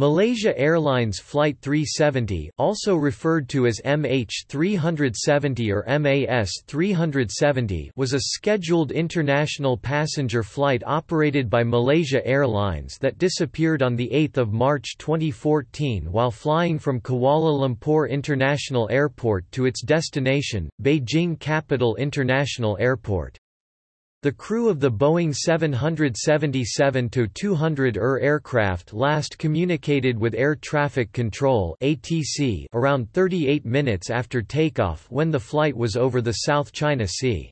Malaysia Airlines Flight 370, also referred to as MH370 or MAS370, was a scheduled international passenger flight operated by Malaysia Airlines that disappeared on 8 March 2014 while flying from Kuala Lumpur International Airport to its destination, Beijing Capital International Airport. The crew of the Boeing 777-200ER aircraft last communicated with Air Traffic Control (ATC) around 38 minutes after takeoff when the flight was over the South China Sea.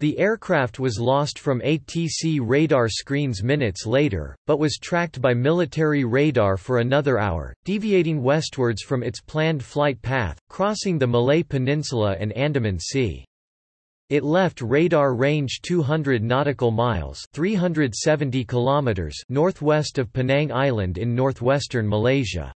The aircraft was lost from ATC radar screens minutes later, but was tracked by military radar for another hour, deviating westwards from its planned flight path, crossing the Malay Peninsula and Andaman Sea. It left radar range 200 nautical miles (370 kilometers) northwest of Penang Island in northwestern Malaysia.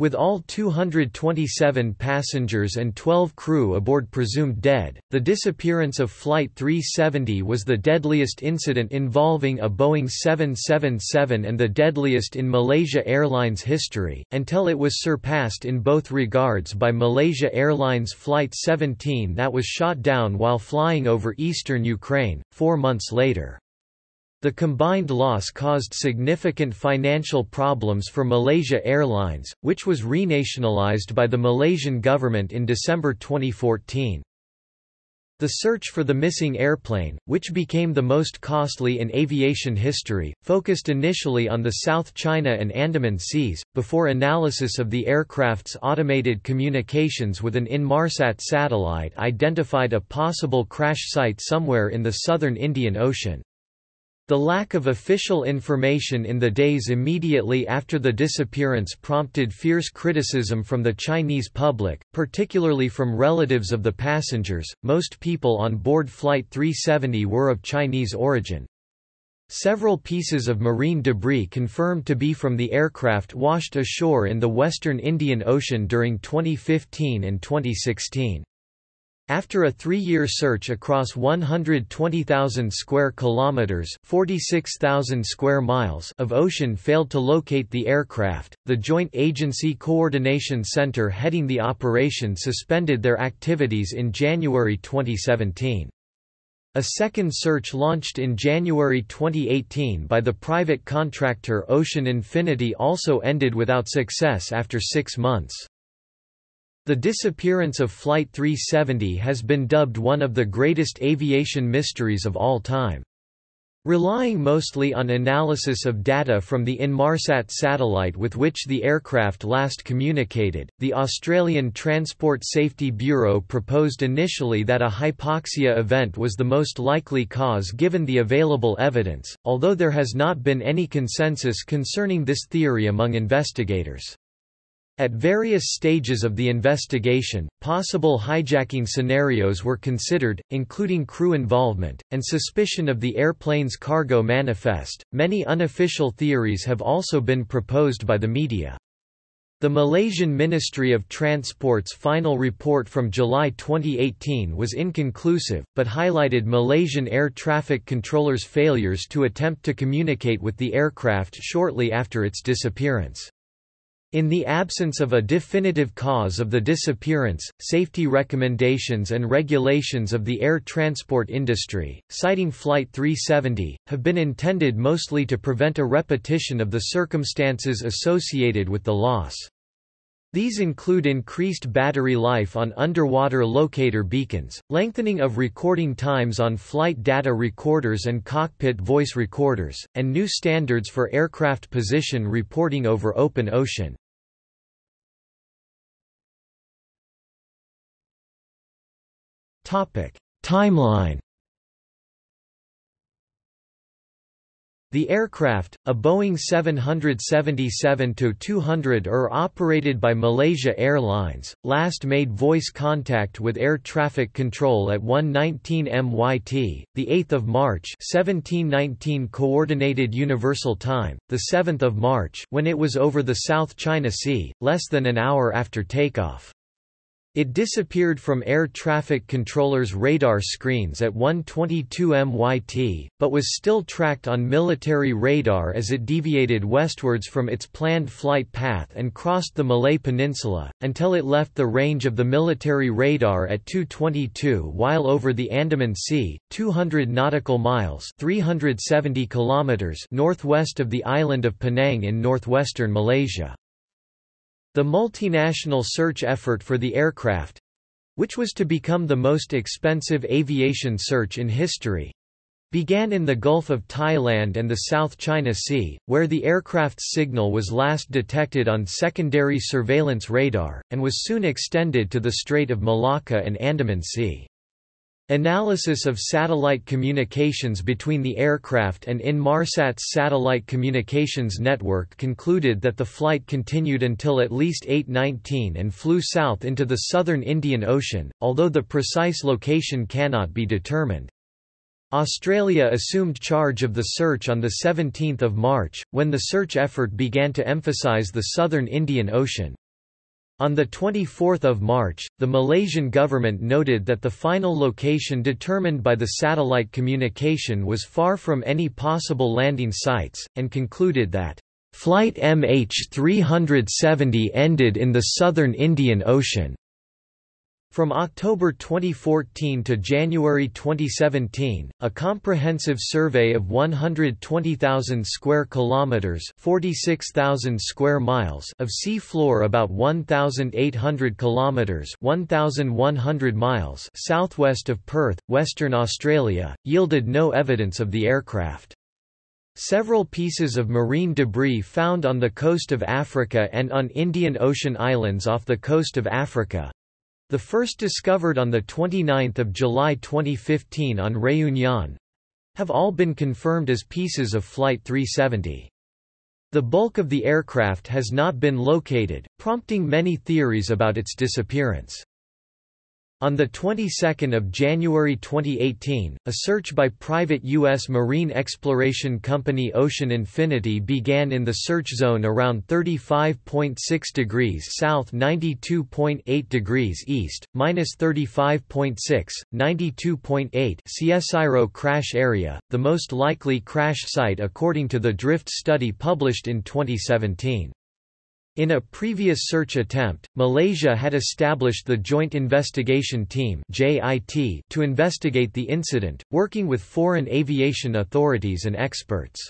With all 227 passengers and 12 crew aboard presumed dead, the disappearance of Flight 370 was the deadliest incident involving a Boeing 777 and the deadliest in Malaysia Airlines history, until it was surpassed in both regards by Malaysia Airlines Flight 17 that was shot down while flying over eastern Ukraine, 4 months later. The combined loss caused significant financial problems for Malaysia Airlines, which was renationalised by the Malaysian government in December 2014. The search for the missing airplane, which became the most costly in aviation history, focused initially on the South China and Andaman Seas, before analysis of the aircraft's automated communications with an Inmarsat satellite identified a possible crash site somewhere in the southern Indian Ocean. The lack of official information in the days immediately after the disappearance prompted fierce criticism from the Chinese public, particularly from relatives of the passengers. Most people on board Flight 370 were of Chinese origin. Several pieces of marine debris confirmed to be from the aircraft washed ashore in the western Indian Ocean during 2015 and 2016. After a 3-year search across 120,000 square kilometers (46,000 square miles) of ocean failed to locate the aircraft, the Joint Agency Coordination Center heading the operation suspended their activities in January 2017. A second search launched in January 2018 by the private contractor Ocean Infinity also ended without success after 6 months. The disappearance of Flight 370 has been dubbed one of the greatest aviation mysteries of all time. Relying mostly on analysis of data from the Inmarsat satellite with which the aircraft last communicated, the Australian Transport Safety Bureau proposed initially that a hypoxia event was the most likely cause given the available evidence, although there has not been any consensus concerning this theory among investigators. At various stages of the investigation, possible hijacking scenarios were considered, including crew involvement, and suspicion of the airplane's cargo manifest. Many unofficial theories have also been proposed by the media. The Malaysian Ministry of Transport's final report from July 2018 was inconclusive, but highlighted Malaysian air traffic controllers' failures to attempt to communicate with the aircraft shortly after its disappearance. In the absence of a definitive cause of the disappearance, safety recommendations and regulations of the air transport industry, citing Flight 370, have been intended mostly to prevent a repetition of the circumstances associated with the loss. These include increased battery life on underwater locator beacons, lengthening of recording times on flight data recorders and cockpit voice recorders, and new standards for aircraft position reporting over open ocean. Timeline. The aircraft, a Boeing 777-200ER operated by Malaysia Airlines, last made voice contact with Air Traffic Control at 1:19 MYT, the 8 March 1719 Coordinated Universal Time, the 7 March, when it was over the South China Sea, less than an hour after takeoff. It disappeared from air traffic controllers' radar screens at 1:22 MYT, but was still tracked on military radar as it deviated westwards from its planned flight path and crossed the Malay Peninsula, until it left the range of the military radar at 2:22 while over the Andaman Sea, 200 nautical miles (370 kilometers) northwest of the island of Penang in northwestern Malaysia. The multinational search effort for the aircraft, which was to become the most expensive aviation search in history, began in the Gulf of Thailand and the South China Sea, where the aircraft's signal was last detected on secondary surveillance radar, and was soon extended to the Strait of Malacca and Andaman Sea. Analysis of satellite communications between the aircraft and Inmarsat's satellite communications network concluded that the flight continued until at least 8:19 and flew south into the southern Indian Ocean, although the precise location cannot be determined. Australia assumed charge of the search on 17 March, when the search effort began to emphasise the southern Indian Ocean. On 24 March, the Malaysian government noted that the final location determined by the satellite communication was far from any possible landing sites, and concluded that, "...flight MH370 ended in the southern Indian Ocean." From October 2014 to January 2017, a comprehensive survey of 120,000 square kilometers (46,000 square miles) of sea floor about 1,800 kilometers (1,100 miles) southwest of Perth, Western Australia, yielded no evidence of the aircraft. Several pieces of marine debris found on the coast of Africa and on Indian Ocean islands off the coast of Africa. The first discovered on 29 July 2015 on Réunion, have all been confirmed as pieces of Flight 370. The bulk of the aircraft has not been located, prompting many theories about its disappearance. On the 22nd of January 2018, a search by private U.S. marine exploration company Ocean Infinity began in the search zone around 35.6 degrees south 92.8 degrees east, -35.6, 92.8 CSIRO crash area, the most likely crash site according to the drift study published in 2017. In a previous search attempt, Malaysia had established the Joint Investigation Team (JIT) to investigate the incident, working with foreign aviation authorities and experts.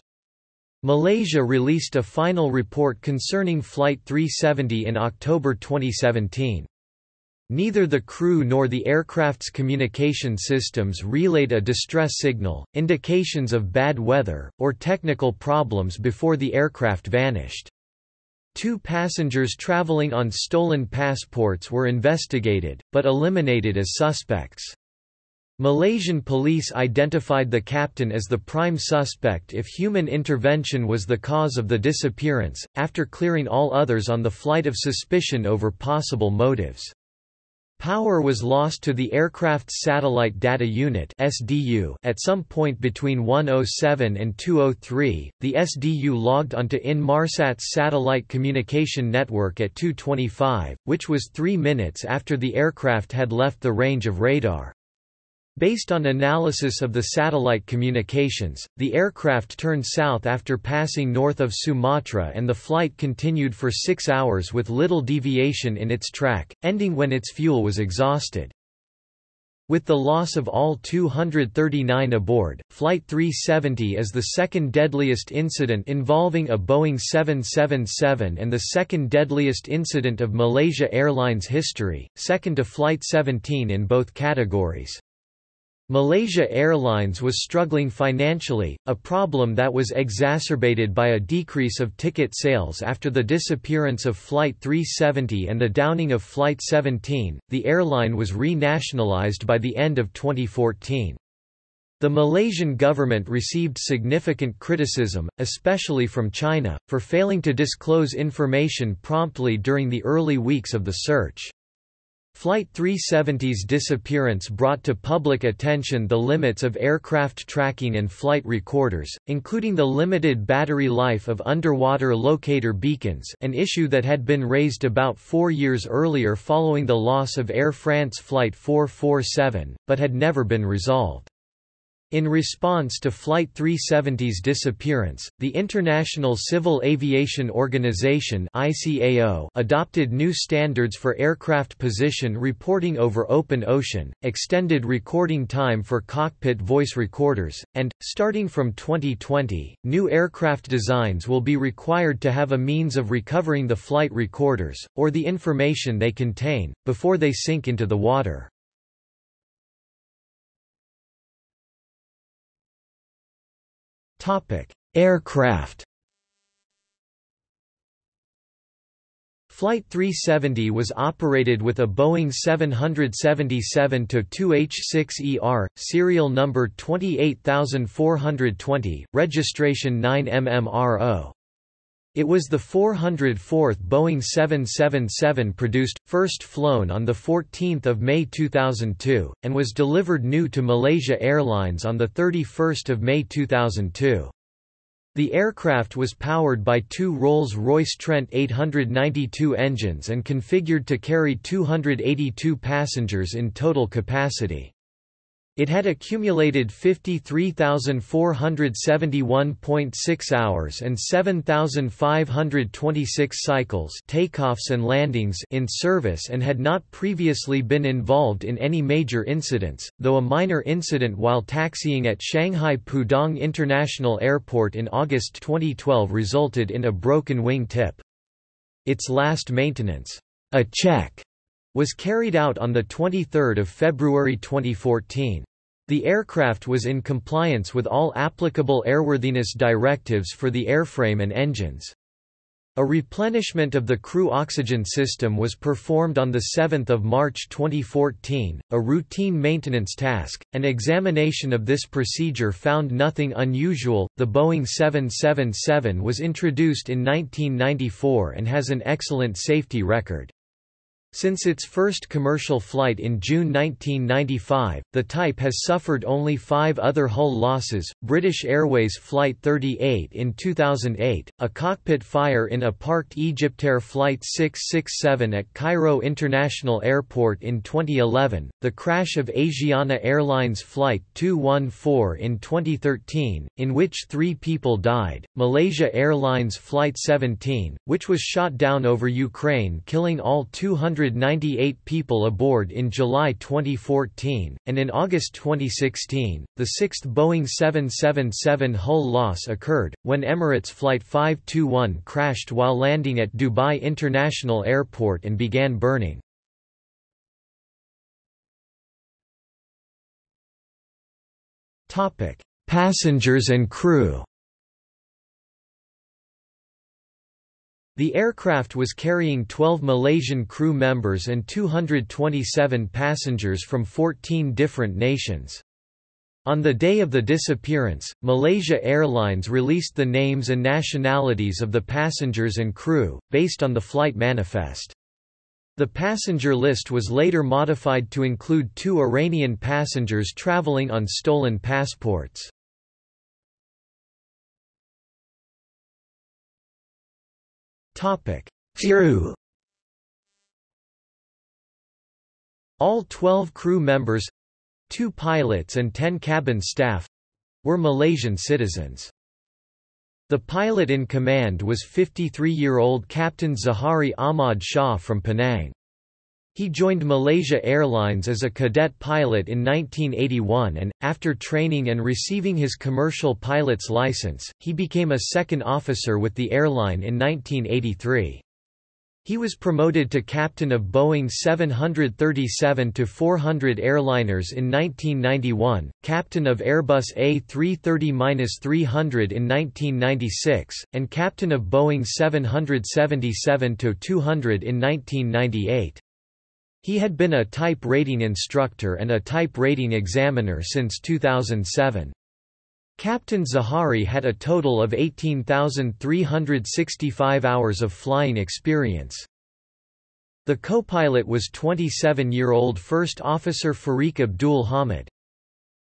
Malaysia released a final report concerning Flight 370 in October 2017. Neither the crew nor the aircraft's communication systems relayed a distress signal, indications of bad weather, or technical problems before the aircraft vanished. Two passengers traveling on stolen passports were investigated, but eliminated as suspects. Malaysian police identified the captain as the prime suspect if human intervention was the cause of the disappearance, after clearing all others on the flight of suspicion over possible motives. Power was lost to the aircraft's Satellite Data Unit (SDU) at some point between 1:07 and 2:03. The SDU logged onto Inmarsat's satellite communication network at 2:25, which was 3 minutes after the aircraft had left the range of radar. Based on analysis of the satellite communications, the aircraft turned south after passing north of Sumatra, and the flight continued for 6 hours with little deviation in its track, ending when its fuel was exhausted. With the loss of all 239 aboard, Flight 370 is the second deadliest incident involving a Boeing 777 and the second deadliest incident of Malaysia Airlines history, second to Flight 17 in both categories. Malaysia Airlines was struggling financially, a problem that was exacerbated by a decrease of ticket sales after the disappearance of Flight 370 and the downing of Flight 17. The airline was re-nationalized by the end of 2014. The Malaysian government received significant criticism, especially from China, for failing to disclose information promptly during the early weeks of the search. Flight 370's disappearance brought to public attention the limits of aircraft tracking and flight recorders, including the limited battery life of underwater locator beacons, an issue that had been raised about 4 years earlier following the loss of Air France Flight 447, but had never been resolved. In response to Flight 370's disappearance, the International Civil Aviation Organization (ICAO) adopted new standards for aircraft position reporting over open ocean, extended recording time for cockpit voice recorders, and, starting from 2020, new aircraft designs will be required to have a means of recovering the flight recorders, or the information they contain, before they sink into the water. Aircraft. Flight 370 was operated with a Boeing 777-200ER, serial number 28420, registration 9MMRO. It was the 404th Boeing 777 produced, first flown on 14 May 2002, and was delivered new to Malaysia Airlines on 31 May 2002. The aircraft was powered by two Rolls-Royce Trent 892 engines and configured to carry 282 passengers in total capacity. It had accumulated 53,471.6 hours and 7,526 cycles takeoffs and landings in service and had not previously been involved in any major incidents, though a minor incident while taxiing at Shanghai Pudong International Airport in August 2012 resulted in a broken wing tip. Its last maintenance, a check, was carried out on 23 February 2014. The aircraft was in compliance with all applicable airworthiness directives for the airframe and engines. A replenishment of the crew oxygen system was performed on 7 March 2014, a routine maintenance task. An examination of this procedure found nothing unusual. The Boeing 777 was introduced in 1994 and has an excellent safety record. Since its first commercial flight in June 1995, the type has suffered only 5 other hull losses: British Airways Flight 38 in 2008, a cockpit fire in a parked Egyptair Flight 667 at Cairo International Airport in 2011, the crash of Asiana Airlines Flight 214 in 2013, in which 3 people died, Malaysia Airlines Flight 17, which was shot down over Ukraine killing all 298 people aboard in July 2014, and in August 2016, the 6th Boeing 777 hull loss occurred, when Emirates Flight 521 crashed while landing at Dubai International Airport and began burning. Passengers and crew. The aircraft was carrying 12 Malaysian crew members and 227 passengers from 14 different nations. On the day of the disappearance, Malaysia Airlines released the names and nationalities of the passengers and crew, based on the flight manifest. The passenger list was later modified to include 2 Iranian passengers traveling on stolen passports. Crew. All 12 crew members, 2 pilots and 10 cabin staff, were Malaysian citizens. The pilot in command was 53-year-old Captain Zahari Ahmad Shah from Penang. He joined Malaysia Airlines as a cadet pilot in 1981 and, after training and receiving his commercial pilot's license, he became a second officer with the airline in 1983. He was promoted to captain of Boeing 737-400 airliners in 1991, captain of Airbus A330-300 in 1996, and captain of Boeing 777-200 in 1998. He had been a type rating instructor and a type rating examiner since 2007. Captain Zahari had a total of 18,365 hours of flying experience. The co-pilot was 27-year-old First Officer Fariq Abdul Hamid.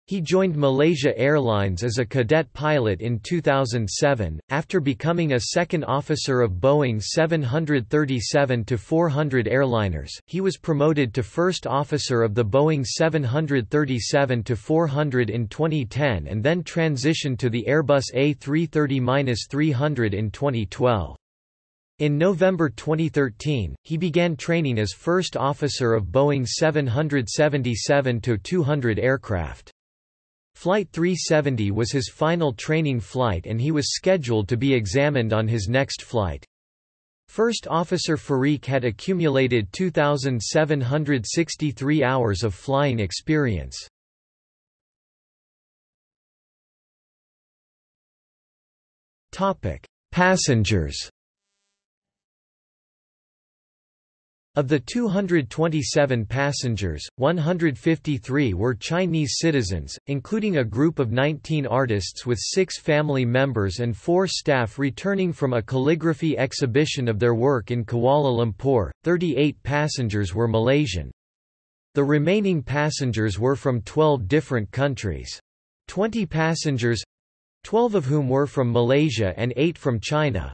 He joined Malaysia Airlines as a cadet pilot in 2007, after becoming a second officer of Boeing 737-400 airliners. He was promoted to first officer of the Boeing 737-400 in 2010 and then transitioned to the Airbus A330-300 in 2012. In November 2013, he began training as first officer of Boeing 777-200 aircraft. Flight 370 was his final training flight and he was scheduled to be examined on his next flight. First Officer Fariq had accumulated 2,763 hours of flying experience. Passengers. Of the 227 passengers, 153 were Chinese citizens, including a group of 19 artists with 6 family members and 4 staff returning from a calligraphy exhibition of their work in Kuala Lumpur. 38 passengers were Malaysian. The remaining passengers were from 12 different countries. 20 passengers, 12 of whom were from Malaysia and 8 from China,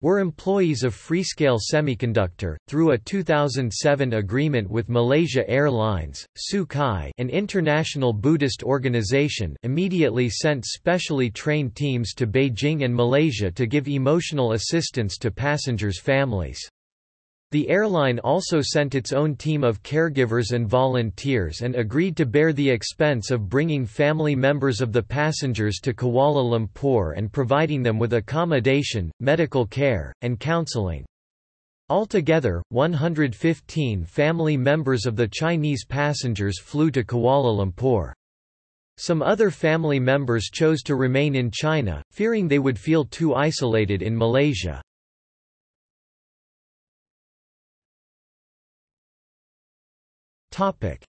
were employees of Freescale Semiconductor, through a 2007 agreement with Malaysia Airlines. Sukai, an international Buddhist organization, immediately sent specially trained teams to Beijing and Malaysia to give emotional assistance to passengers' families. The airline also sent its own team of caregivers and volunteers and agreed to bear the expense of bringing family members of the passengers to Kuala Lumpur and providing them with accommodation, medical care, and counseling. Altogether, 115 family members of the Chinese passengers flew to Kuala Lumpur. Some other family members chose to remain in China, fearing they would feel too isolated in Malaysia.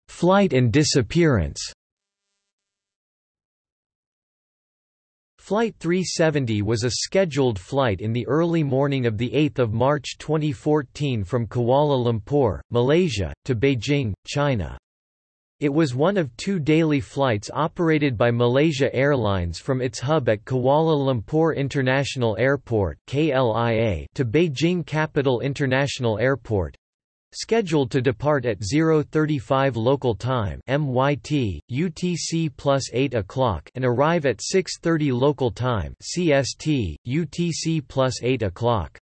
Flight and disappearance. Flight 370 was a scheduled flight in the early morning of 8 March 2014 from Kuala Lumpur, Malaysia, to Beijing, China. It was one of 2 daily flights operated by Malaysia Airlines from its hub at Kuala Lumpur International Airport (KLIA) to Beijing Capital International Airport, scheduled to depart at 0:35 local time (MYT, UTC+8 o'clock) and arrive at 6:30 local time (CST, UTC+8 o'clock).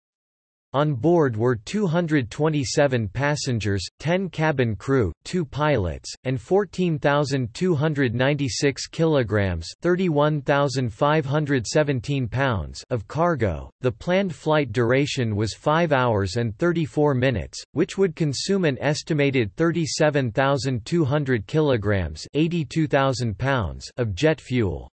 On board were 227 passengers, 10 cabin crew, 2 pilots, and 14,296 kilograms (31,517 pounds) of cargo. The planned flight duration was 5 hours and 34 minutes, which would consume an estimated 37,200 kilograms (82,000 pounds) of jet fuel.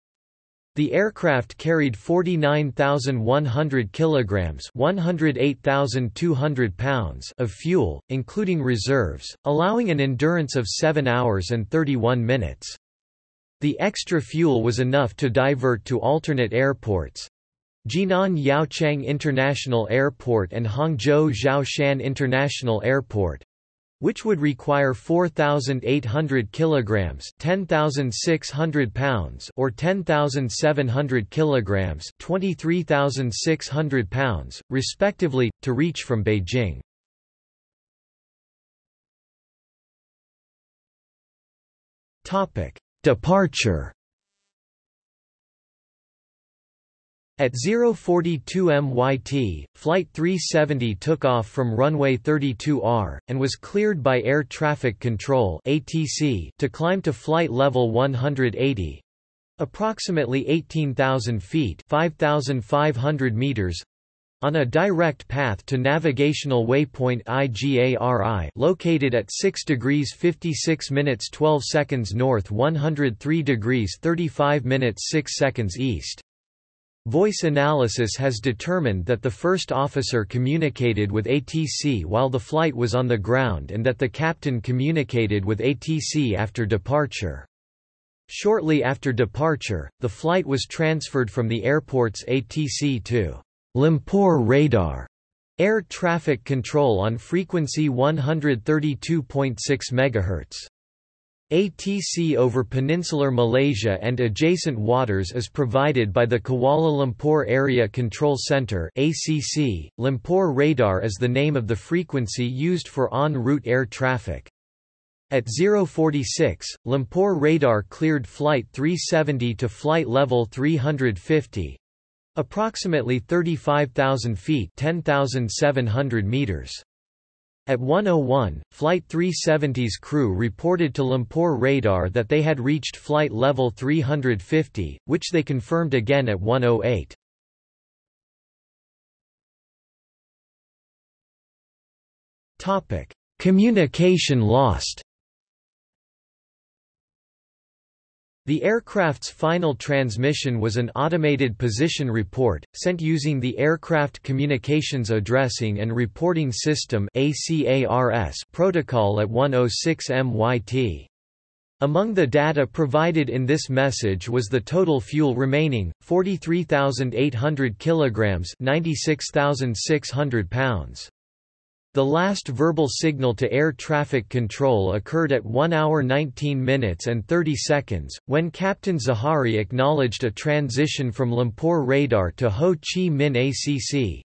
The aircraft carried 49,100 kilograms (108,200 pounds) of fuel, including reserves, allowing an endurance of 7 hours and 31 minutes. The extra fuel was enough to divert to alternate airports: Jinan Yaochang International Airport and Hangzhou Zhaoshan International Airport, which would require 4,800 kilograms (10,600 pounds) or 10,700 kilograms (23,600 pounds), respectively, to reach from Beijing. Topic: Departure. At 0:42 MYT, Flight 370 took off from runway 32R, and was cleared by Air Traffic Control (ATC) to climb to flight level 180, approximately 18,000 feet (5,500 meters), on a direct path to navigational waypoint IGARI, located at 6°56′12" north, 103°35′6" east. Voice analysis has determined that the first officer communicated with ATC while the flight was on the ground and that the captain communicated with ATC after departure. Shortly after departure, the flight was transferred from the airport's ATC to Lumpur Radar Air Traffic Control on frequency 132.6 MHz. ATC over peninsular Malaysia and adjacent waters is provided by the Kuala Lumpur Area Control Center (ACC). Lumpur radar is the name of the frequency used for en route air traffic. At 0:46, Lumpur radar cleared Flight 370 to flight level 350, approximately 35,000 feet (10,700 meters). At 1:01, Flight 370's crew reported to Lumpur radar that they had reached flight level 350, which they confirmed again at 1:08. Topic: Communication lost. The aircraft's final transmission was an automated position report, sent using the Aircraft Communications Addressing and Reporting System protocol at 1:06 MYT. Among the data provided in this message was the total fuel remaining, 43,800 kilograms (96,600 pounds). The last verbal signal to Air Traffic Control occurred at 1 hour 19 minutes and 30 seconds, when Captain Zahari acknowledged a transition from Lumpur radar to Ho Chi Minh ACC.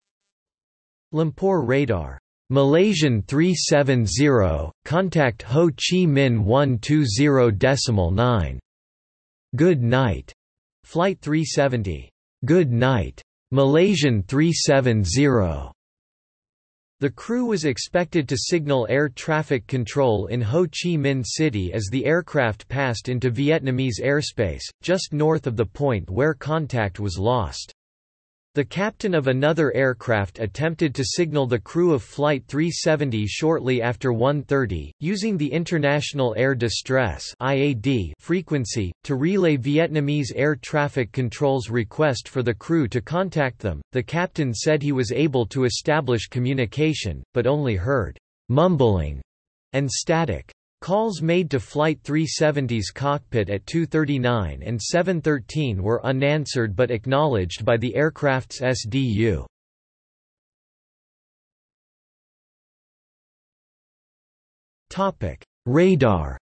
Lumpur radar, Malaysian 370, contact Ho Chi Minh 120.9. Good night. Flight 370. Good night. Malaysian 370. The crew was expected to signal Air Traffic Control in Ho Chi Minh City as the aircraft passed into Vietnamese airspace, just north of the point where contact was lost. The captain of another aircraft attempted to signal the crew of Flight 370 shortly after 1:30, using the International Air Distress (IAD) frequency, to relay Vietnamese Air Traffic Control's request for the crew to contact them. The captain said he was able to establish communication, but only heard mumbling and static. Calls made to Flight 370's cockpit at 2:39 and 7:13 were unanswered but acknowledged by the aircraft's SDU. Radar.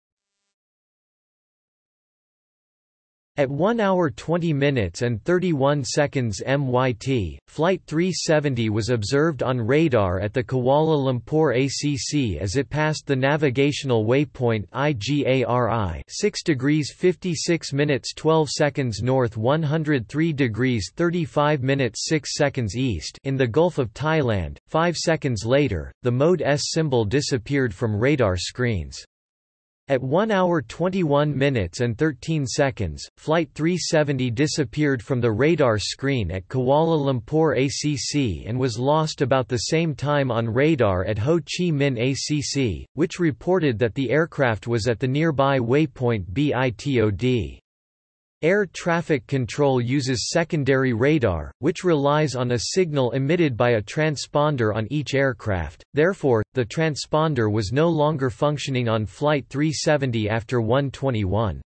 At 1 hour 20 minutes and 31 seconds MYT, Flight 370 was observed on radar at the Kuala Lumpur ACC as it passed the navigational waypoint IGARI 6°56'12" north 103°35'6" east in the Gulf of Thailand. 5 seconds later, the mode S symbol disappeared from radar screens. At 1 hour 21 minutes and 13 seconds, Flight 370 disappeared from the radar screen at Kuala Lumpur ACC and was lost about the same time on radar at Ho Chi Minh ACC, which reported that the aircraft was at the nearby waypoint BITOD. Air Traffic Control uses secondary radar, which relies on a signal emitted by a transponder on each aircraft, therefore, the transponder was no longer functioning on Flight 370 after 1:21.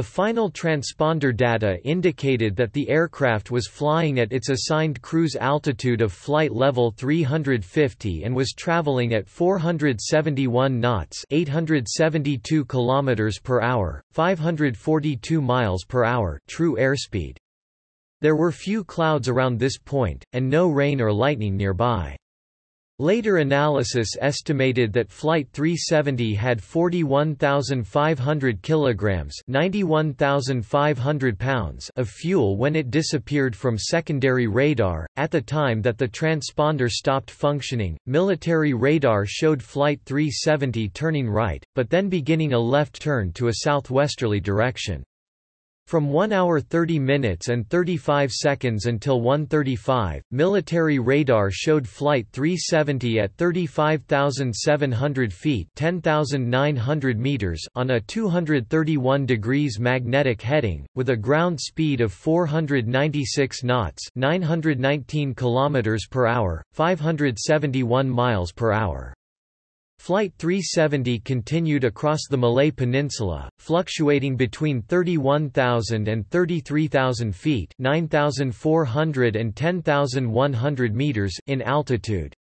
The final transponder data indicated that the aircraft was flying at its assigned cruise altitude of flight level 350 and was traveling at 471 knots (872 km/h, 542 mph) true airspeed. There were few clouds around this point, and no rain or lightning nearby. Later analysis estimated that Flight 370 had 41,500 kilograms (91,500 pounds) of fuel when it disappeared from secondary radar. At the time that the transponder stopped functioning, military radar showed Flight 370 turning right, but then beginning a left turn to a southwesterly direction. From 1 hour 30 minutes and 35 seconds until 1:35, military radar showed Flight 370 at 35,700 feet (10,900 meters) on a 231 degrees magnetic heading, with a ground speed of 496 knots (919 km/h, 571 miles per hour). Flight 370 continued across the Malay Peninsula, fluctuating between 31,000 and 33,000 feet (9,400 and 10,100 meters) in altitude.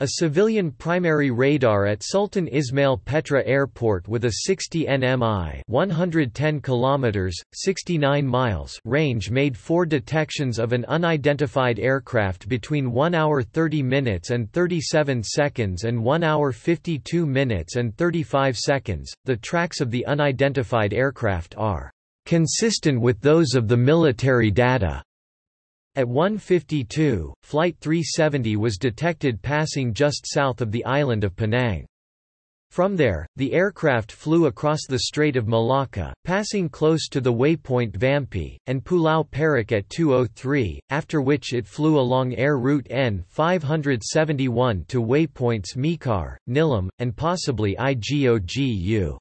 A civilian primary radar at Sultan Ismail Petra Airport with a 60 nmi (110 kilometers, 69 miles) range made 4 detections of an unidentified aircraft between 1 hour 30 minutes and 37 seconds and 1 hour 52 minutes and 35 seconds. The tracks of the unidentified aircraft are consistent with those of the military data. At 1:52, Flight 370 was detected passing just south of the island of Penang. From there, the aircraft flew across the Strait of Malacca, passing close to the waypoint Vampi, and Pulau Perak at 2:03, after which it flew along Air Route N571 to waypoints Mekar, Nilam, and possibly Igogu.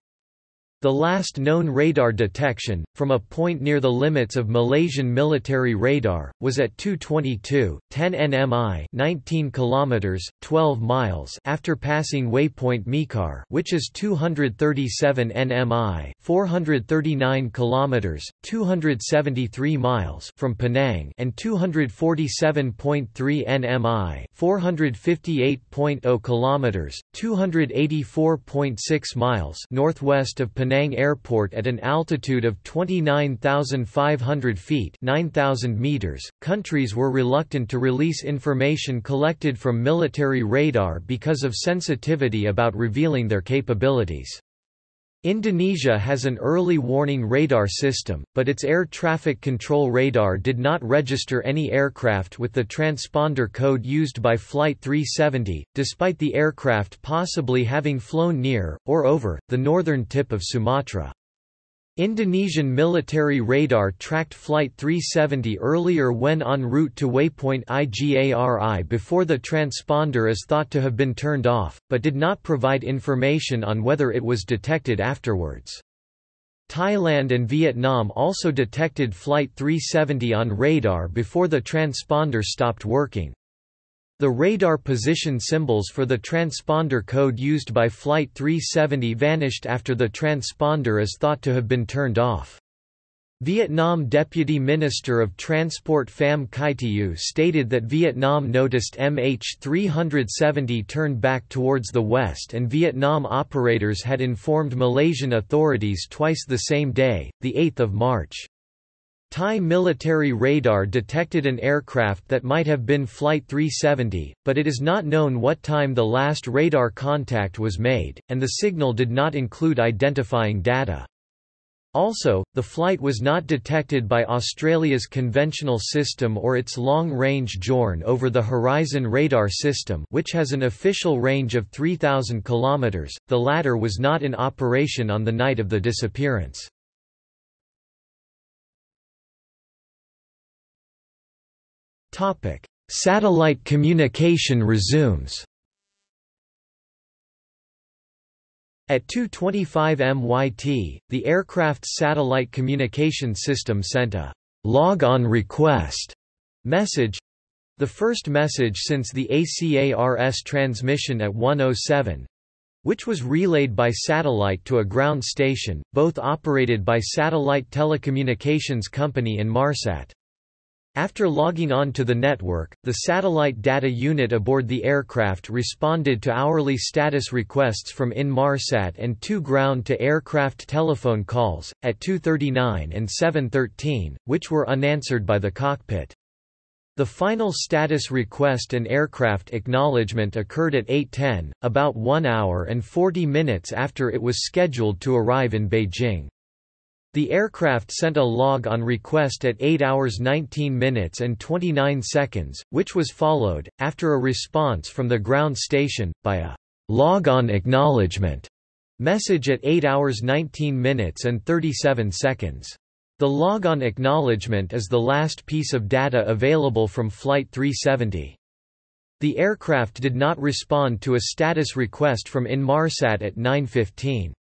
The last known radar detection, from a point near the limits of Malaysian military radar, was at 2:22, 10 nmi 19 km, 12 miles after passing waypoint Mekar, which is 237 nmi 439 km, 273 miles from Penang and 247.3 nmi 458.0 km, 284.6 miles northwest of Penang Airport at an altitude of 29,500 feet (9,000 meters). Countries were reluctant to release information collected from military radar because of sensitivity about revealing their capabilities. Indonesia has an early warning radar system, but its air traffic control radar did not register any aircraft with the transponder code used by Flight 370, despite the aircraft possibly having flown near, or over, the northern tip of Sumatra. Indonesian military radar tracked Flight 370 earlier when en route to waypoint IGARI before the transponder is thought to have been turned off, but did not provide information on whether it was detected afterwards. Thailand and Vietnam also detected Flight 370 on radar before the transponder stopped working. The radar position symbols for the transponder code used by Flight 370 vanished after the transponder is thought to have been turned off. Vietnam Deputy Minister of Transport Pham Khai Thieu stated that Vietnam noticed MH370 turn back towards the west, and Vietnam operators had informed Malaysian authorities twice the same day, 8 March. Thai military radar detected an aircraft that might have been Flight 370, but it is not known what time the last radar contact was made, and the signal did not include identifying data. Also, the flight was not detected by Australia's conventional system or its long-range Jorn over the horizon radar system, which has an official range of 3,000 km. The latter was not in operation on the night of the disappearance. Satellite communication resumes. At 2:25 MYT, the aircraft's satellite communication system sent a log-on request message, the first message since the ACARS transmission at 1:07, which was relayed by satellite to a ground station, both operated by satellite telecommunications company Inmarsat. After logging on to the network, the Satellite Data Unit aboard the aircraft responded to hourly status requests from Inmarsat and 2 ground-to-aircraft telephone calls, at 2:39 and 7:13, which were unanswered by the cockpit. The final status request and aircraft acknowledgement occurred at 8:10, about 1 hour and 40 minutes after it was scheduled to arrive in Beijing. The aircraft sent a log-on request at 8 hours 19 minutes and 29 seconds, which was followed, after a response from the ground station, by a log-on acknowledgement message at 8 hours 19 minutes and 37 seconds. The log-on acknowledgement is the last piece of data available from Flight 370. The aircraft did not respond to a status request from Inmarsat at 9:15.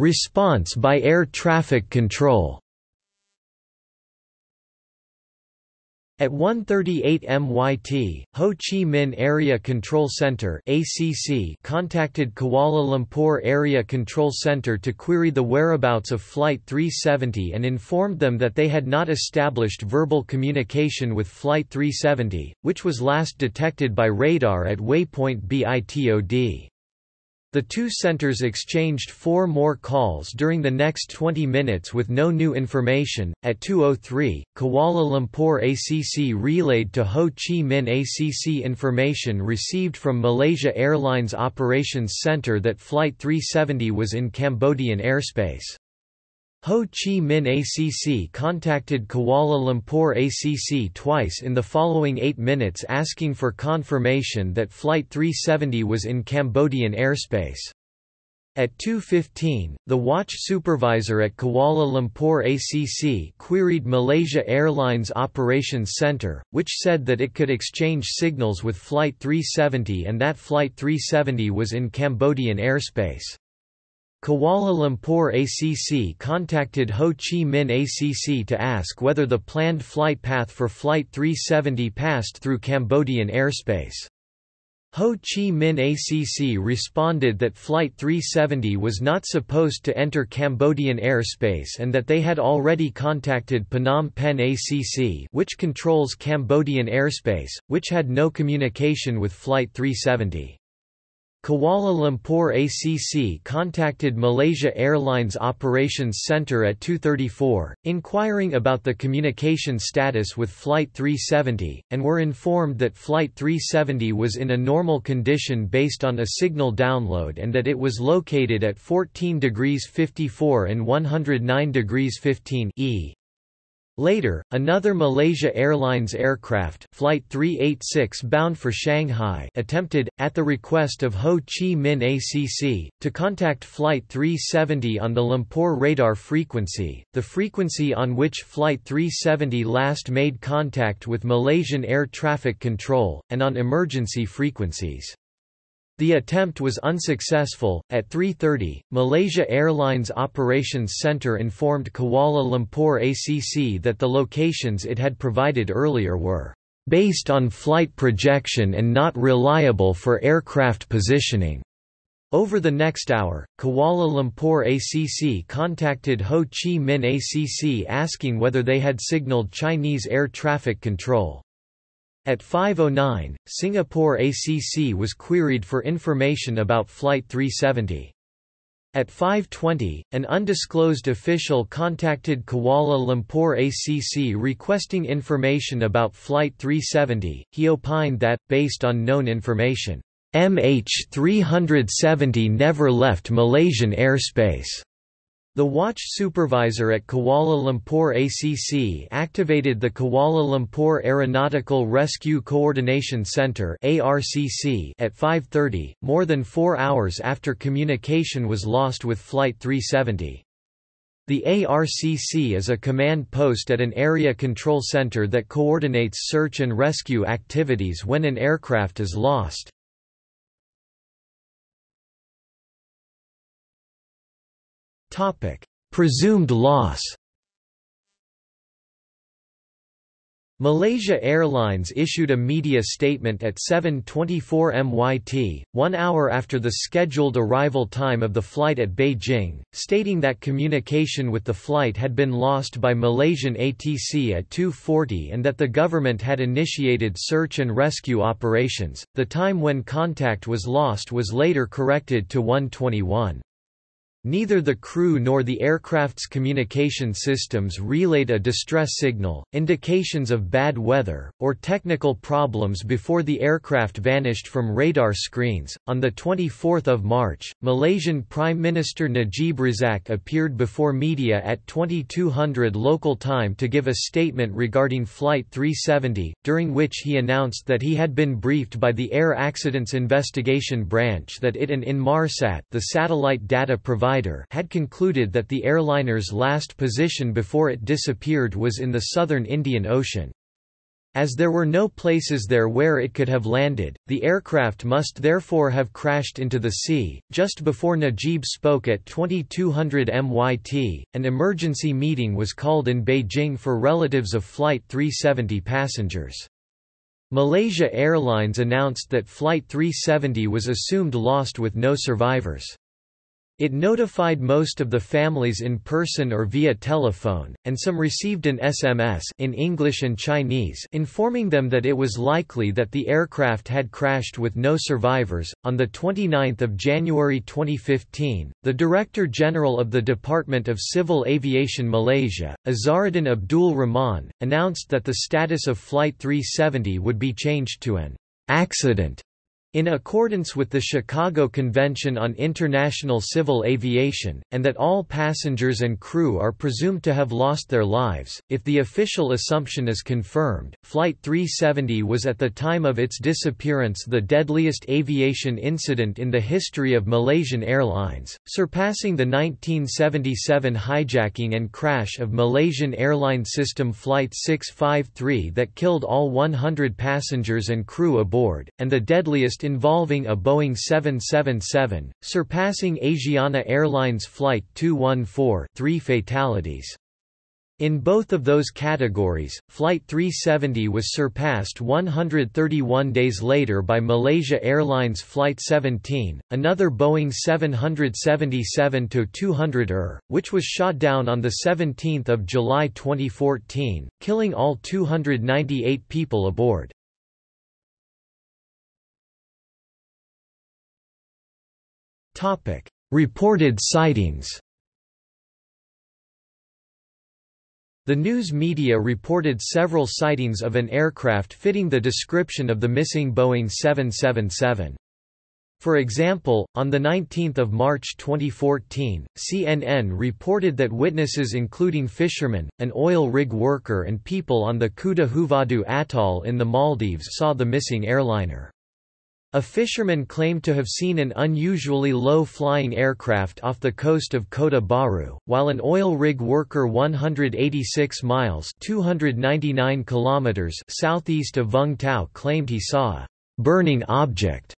Response by Air Traffic Control. At 1:38 MYT, Ho Chi Minh Area Control Center (ACC) contacted Kuala Lumpur Area Control Center to query the whereabouts of Flight 370 and informed them that they had not established verbal communication with Flight 370, which was last detected by radar at waypoint BITOD. The two centers exchanged four more calls during the next 20 minutes with no new information. At 2:03, Kuala Lumpur ACC relayed to Ho Chi Minh ACC information received from Malaysia Airlines Operations Center that Flight 370 was in Cambodian airspace. Ho Chi Minh ACC contacted Kuala Lumpur ACC twice in the following 8 minutes asking for confirmation that Flight 370 was in Cambodian airspace. At 2:15, the watch supervisor at Kuala Lumpur ACC queried Malaysia Airlines Operations Center, which said that it could exchange signals with Flight 370 and that Flight 370 was in Cambodian airspace. Kuala Lumpur ACC contacted Ho Chi Minh ACC to ask whether the planned flight path for Flight 370 passed through Cambodian airspace. Ho Chi Minh ACC responded that Flight 370 was not supposed to enter Cambodian airspace and that they had already contacted Phnom Penh ACC, which controls Cambodian airspace, which had no communication with Flight 370. Kuala Lumpur ACC contacted Malaysia Airlines Operations Centre at 2:34, inquiring about the communication status with Flight 370, and were informed that Flight 370 was in a normal condition based on a signal download and that it was located at 14°54' and 109°15'E. Later, another Malaysia Airlines aircraft Flight 386 bound for Shanghai attempted, at the request of Ho Chi Minh ACC, to contact Flight 370 on the Lumpur radar frequency, the frequency on which Flight 370 last made contact with Malaysian Air Traffic Control, and on emergency frequencies. The attempt was unsuccessful. At 3:30, Malaysia Airlines Operations Centre informed Kuala Lumpur ACC that the locations it had provided earlier were based on flight projection and not reliable for aircraft positioning. Over the next hour, Kuala Lumpur ACC contacted Ho Chi Minh ACC asking whether they had signalled Chinese air traffic control. At 5:09, Singapore ACC was queried for information about Flight 370. At 5:20, an undisclosed official contacted Kuala Lumpur ACC requesting information about Flight 370. He opined that, based on known information, MH370 never left Malaysian airspace. The watch supervisor at Kuala Lumpur ACC activated the Kuala Lumpur Aeronautical Rescue Coordination Center (ARCC) at 5:30, more than 4 hours after communication was lost with Flight 370. The ARCC is a command post at an area control center that coordinates search and rescue activities when an aircraft is lost. Topic: Presumed loss. Malaysia Airlines issued a media statement at 7:24 MYT, 1 hour after the scheduled arrival time of the flight at Beijing, stating that communication with the flight had been lost by Malaysian ATC at 2:40 and that the government had initiated search and rescue operations. The time when contact was lost was later corrected to 1:21. Neither the crew nor the aircraft's communication systems relayed a distress signal, indications of bad weather, or technical problems before the aircraft vanished from radar screens. On the 24th of March, Malaysian Prime Minister Najib Razak appeared before media at 2200 local time to give a statement regarding Flight 370, during which he announced that he had been briefed by the Air Accidents Investigation Branch that it and Inmarsat, the satellite data provider, had concluded that the airliner's last position before it disappeared was in the southern Indian Ocean. As there were no places there where it could have landed, the aircraft must therefore have crashed into the sea. Just before Najib spoke at 2200 MYT, an emergency meeting was called in Beijing for relatives of Flight 370 passengers. Malaysia Airlines announced that Flight 370 was assumed lost with no survivors. It notified most of the families in person or via telephone, and some received an SMS in English and Chinese informing them that it was likely that the aircraft had crashed with no survivors. On the 29th of January 2015, the Director General of the Department of Civil Aviation Malaysia, Izzaruddin Abdul Rahman, announced that the status of Flight 370 would be changed to an accident. In accordance with the Chicago Convention on International Civil Aviation, and that all passengers and crew are presumed to have lost their lives. If the official assumption is confirmed, Flight 370 was at the time of its disappearance the deadliest aviation incident in the history of Malaysian Airlines, surpassing the 1977 hijacking and crash of Malaysian airline system Flight 653 that killed all 100 passengers and crew aboard, and the deadliest involving a Boeing 777, surpassing Asiana Airlines Flight 214, 3 fatalities. In both of those categories, Flight 370 was surpassed 131 days later by Malaysia Airlines Flight 17, another Boeing 777-200ER, which was shot down on 17 July 2014, killing all 298 people aboard. Reported sightings. The news media reported several sightings of an aircraft fitting the description of the missing Boeing 777. For example, on 19 March 2014, CNN reported that witnesses including fishermen, an oil rig worker and people on the Kuta Huvadu atoll in the Maldives saw the missing airliner. A fisherman claimed to have seen an unusually low-flying aircraft off the coast of Kota Baru, while an oil rig worker 186 miles (299 kilometers) southeast of Vung Tau claimed he saw a burning object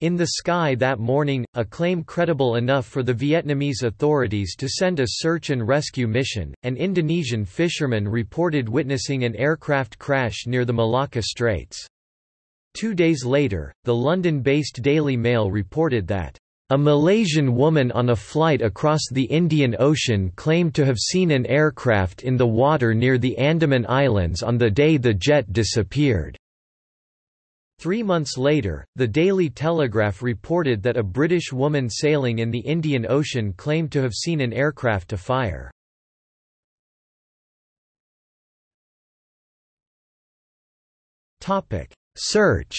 in the sky that morning, a claim credible enough for the Vietnamese authorities to send a search and rescue mission. An Indonesian fisherman reported witnessing an aircraft crash near the Malacca Straits. 2 days later, the London-based Daily Mail reported that, "...a Malaysian woman on a flight across the Indian Ocean claimed to have seen an aircraft in the water near the Andaman Islands on the day the jet disappeared." 3 months later, the Daily Telegraph reported that a British woman sailing in the Indian Ocean claimed to have seen an aircraft to fire. Search.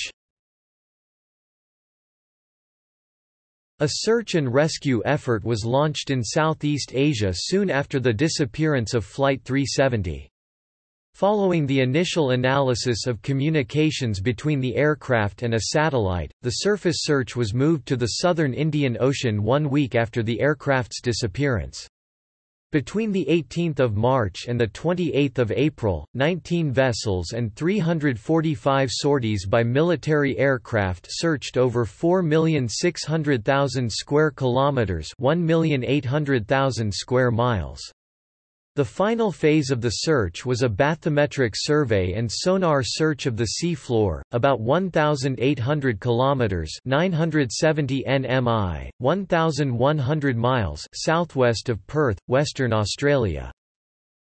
A search and rescue effort was launched in Southeast Asia soon after the disappearance of Flight 370. Following the initial analysis of communications between the aircraft and a satellite, the surface search was moved to the southern Indian Ocean 1 week after the aircraft's disappearance. Between 18 March and 28 April, 19 vessels and 345 sorties by military aircraft searched over 4,600,000 square kilometres 1,800,000 square miles. The final phase of the search was a bathymetric survey and sonar search of the sea floor, about 1,800 kilometers (970 nmi), 1,100 miles southwest of Perth, Western Australia.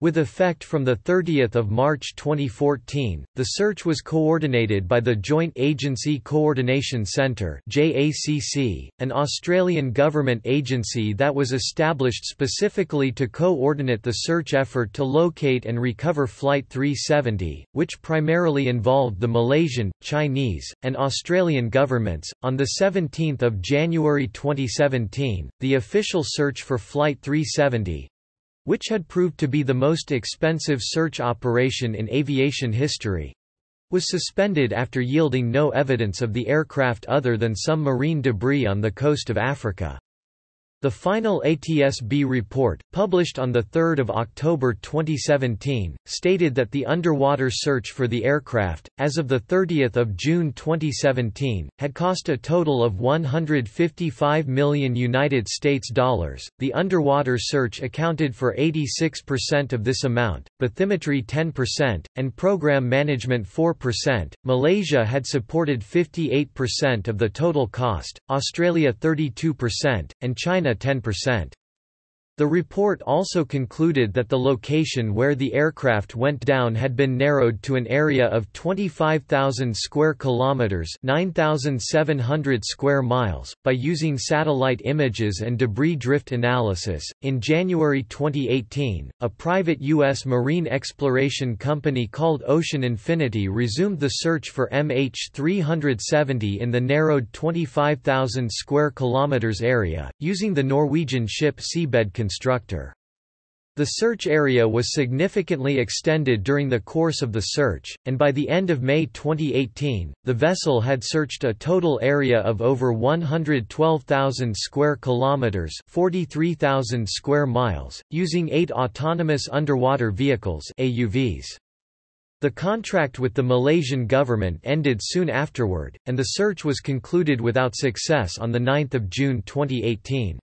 With effect from 30 March 2014, the search was coordinated by the Joint Agency Coordination Center (JACC), an Australian government agency that was established specifically to coordinate the search effort to locate and recover Flight 370, which primarily involved the Malaysian, Chinese, and Australian governments. On 17 January 2017, the official search for Flight 370, which had proved to be the most expensive search operation in aviation history, was suspended after yielding no evidence of the aircraft other than some marine debris on the coast of Africa. The final ATSB report, published on 3 October 2017, stated that the underwater search for the aircraft, as of 30 June 2017, had cost a total of US$155 million. The underwater search accounted for 86% of this amount, bathymetry 10%, and program management 4%. Malaysia had supported 58% of the total cost, Australia 32%, and China 10%. The report also concluded that the location where the aircraft went down had been narrowed to an area of 25,000 square kilometers, 9,700 square miles, by using satellite images and debris drift analysis. In January 2018, a private US marine exploration company called Ocean Infinity resumed the search for MH370 in the narrowed 25,000 square kilometers area, using the Norwegian ship seabed constructor. The search area was significantly extended during the course of the search, and by the end of May 2018, the vessel had searched a total area of over 112,000 square kilometers, 43,000 square miles, using 8 autonomous underwater vehicles (AUVs). The contract with the Malaysian government ended soon afterward, and the search was concluded without success on the 9th of June 2018.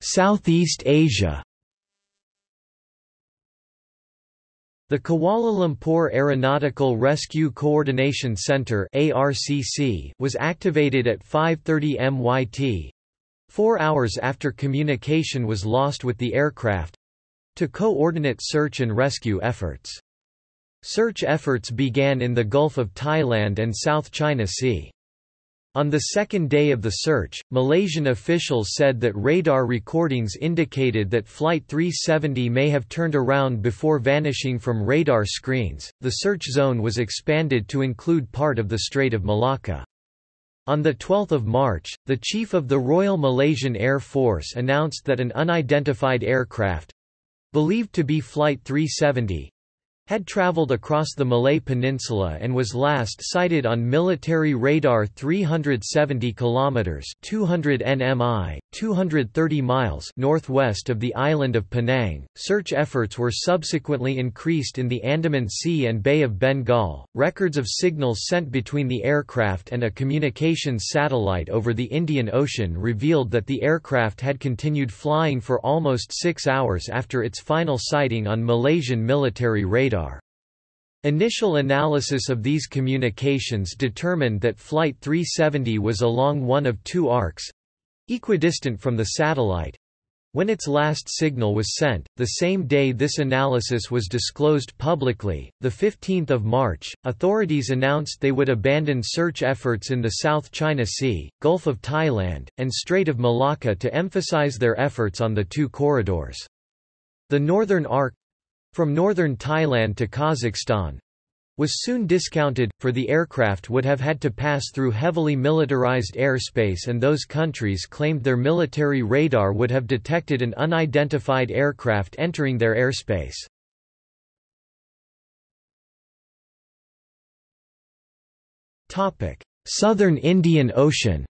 Southeast Asia. The Kuala Lumpur Aeronautical Rescue Coordination Center (ARCC) was activated at 5:30 MYT, 4 hours after communication was lost with the aircraft, to coordinate search and rescue efforts. Search efforts began in the Gulf of Thailand and South China Sea. On the second day of the search, Malaysian officials said that radar recordings indicated that Flight 370 may have turned around before vanishing from radar screens. The search zone was expanded to include part of the Strait of Malacca. On 12 March, the Chief of the Royal Malaysian Air Force announced that an unidentified aircraft, believed to be Flight 370, had travelled across the Malay Peninsula and was last sighted on military radar 370 km 200 nmi, 230 miles northwest of the island of Penang. Search efforts were subsequently increased in the Andaman Sea and Bay of Bengal. Records of signals sent between the aircraft and a communications satellite over the Indian Ocean revealed that the aircraft had continued flying for almost 6 hours after its final sighting on Malaysian military radar. Initial analysis of these communications determined that Flight 370 was along one of 2 arcs, equidistant from the satellite, when its last signal was sent. The same day this analysis was disclosed publicly, 15 March, authorities announced they would abandon search efforts in the South China Sea, Gulf of Thailand, and Strait of Malacca to emphasize their efforts on the 2 corridors. The northern arc, from northern Thailand to Kazakhstan, was soon discounted, for the aircraft would have had to pass through heavily militarized airspace, and those countries claimed their military radar would have detected an unidentified aircraft entering their airspace. Southern Indian Ocean.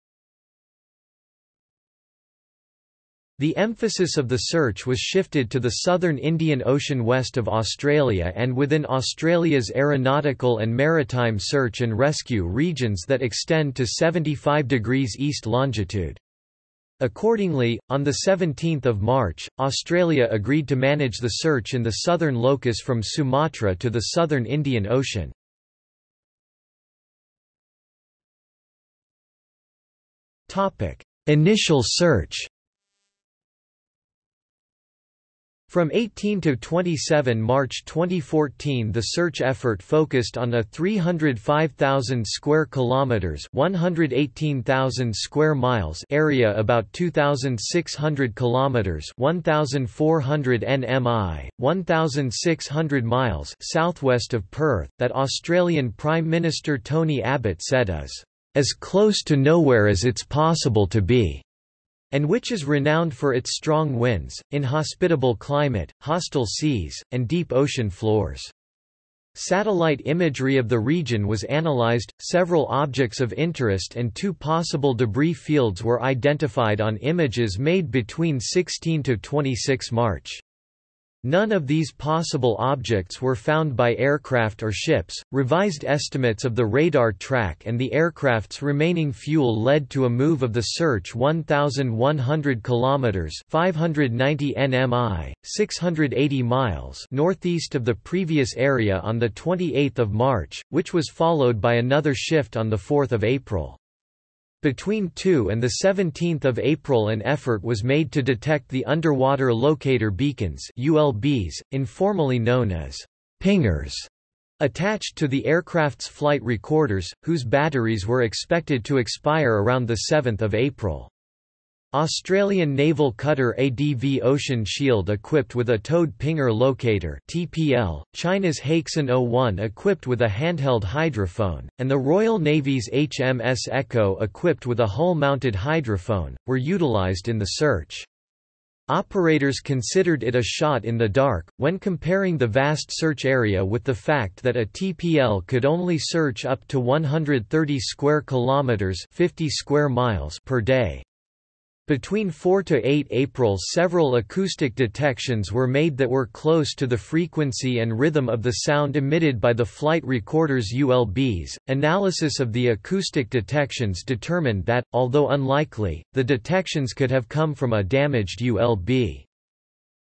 The emphasis of the search was shifted to the southern Indian Ocean west of Australia and within Australia's aeronautical and maritime search and rescue regions that extend to 75 degrees east longitude. Accordingly, on 17 March, Australia agreed to manage the search in the southern locus from Sumatra to the southern Indian Ocean. Initial search. From 18 to 27 March 2014, the search effort focused on a 305,000 square kilometers, 118,000 square miles area about 2,600 kilometers, 1,400 nmi, 1,600 miles southwest of Perth, that Australian Prime Minister Tony Abbott said is as close to nowhere as it's possible to be, and which is renowned for its strong winds, inhospitable climate, hostile seas, and deep ocean floors. Satellite imagery of the region was analyzed, several objects of interest and two possible debris fields were identified on images made between 16 to 26 March. None of these possible objects were found by aircraft or ships. Revised estimates of the radar track and the aircraft's remaining fuel led to a move of the search 1,100 kilometers (590 nmi, 680 miles) northeast of the previous area on the 28th of March, which was followed by another shift on the 4th of April. Between 2 and 17 April an effort was made to detect the underwater locator beacons (ULBs), informally known as pingers, attached to the aircraft's flight recorders, whose batteries were expected to expire around 7 April. Australian naval cutter ADV Ocean Shield equipped with a towed pinger locator (TPL), China's Haixin 01 equipped with a handheld hydrophone, and the Royal Navy's HMS Echo equipped with a hull-mounted hydrophone, were utilised in the search. Operators considered it a shot in the dark, when comparing the vast search area with the fact that a TPL could only search up to 130 square kilometres (50 square miles) per day. Between 4 to 8 April several acoustic detections were made that were close to the frequency and rhythm of the sound emitted by the flight recorder's ULBs. Analysis of the acoustic detections determined that, although unlikely, the detections could have come from a damaged ULB.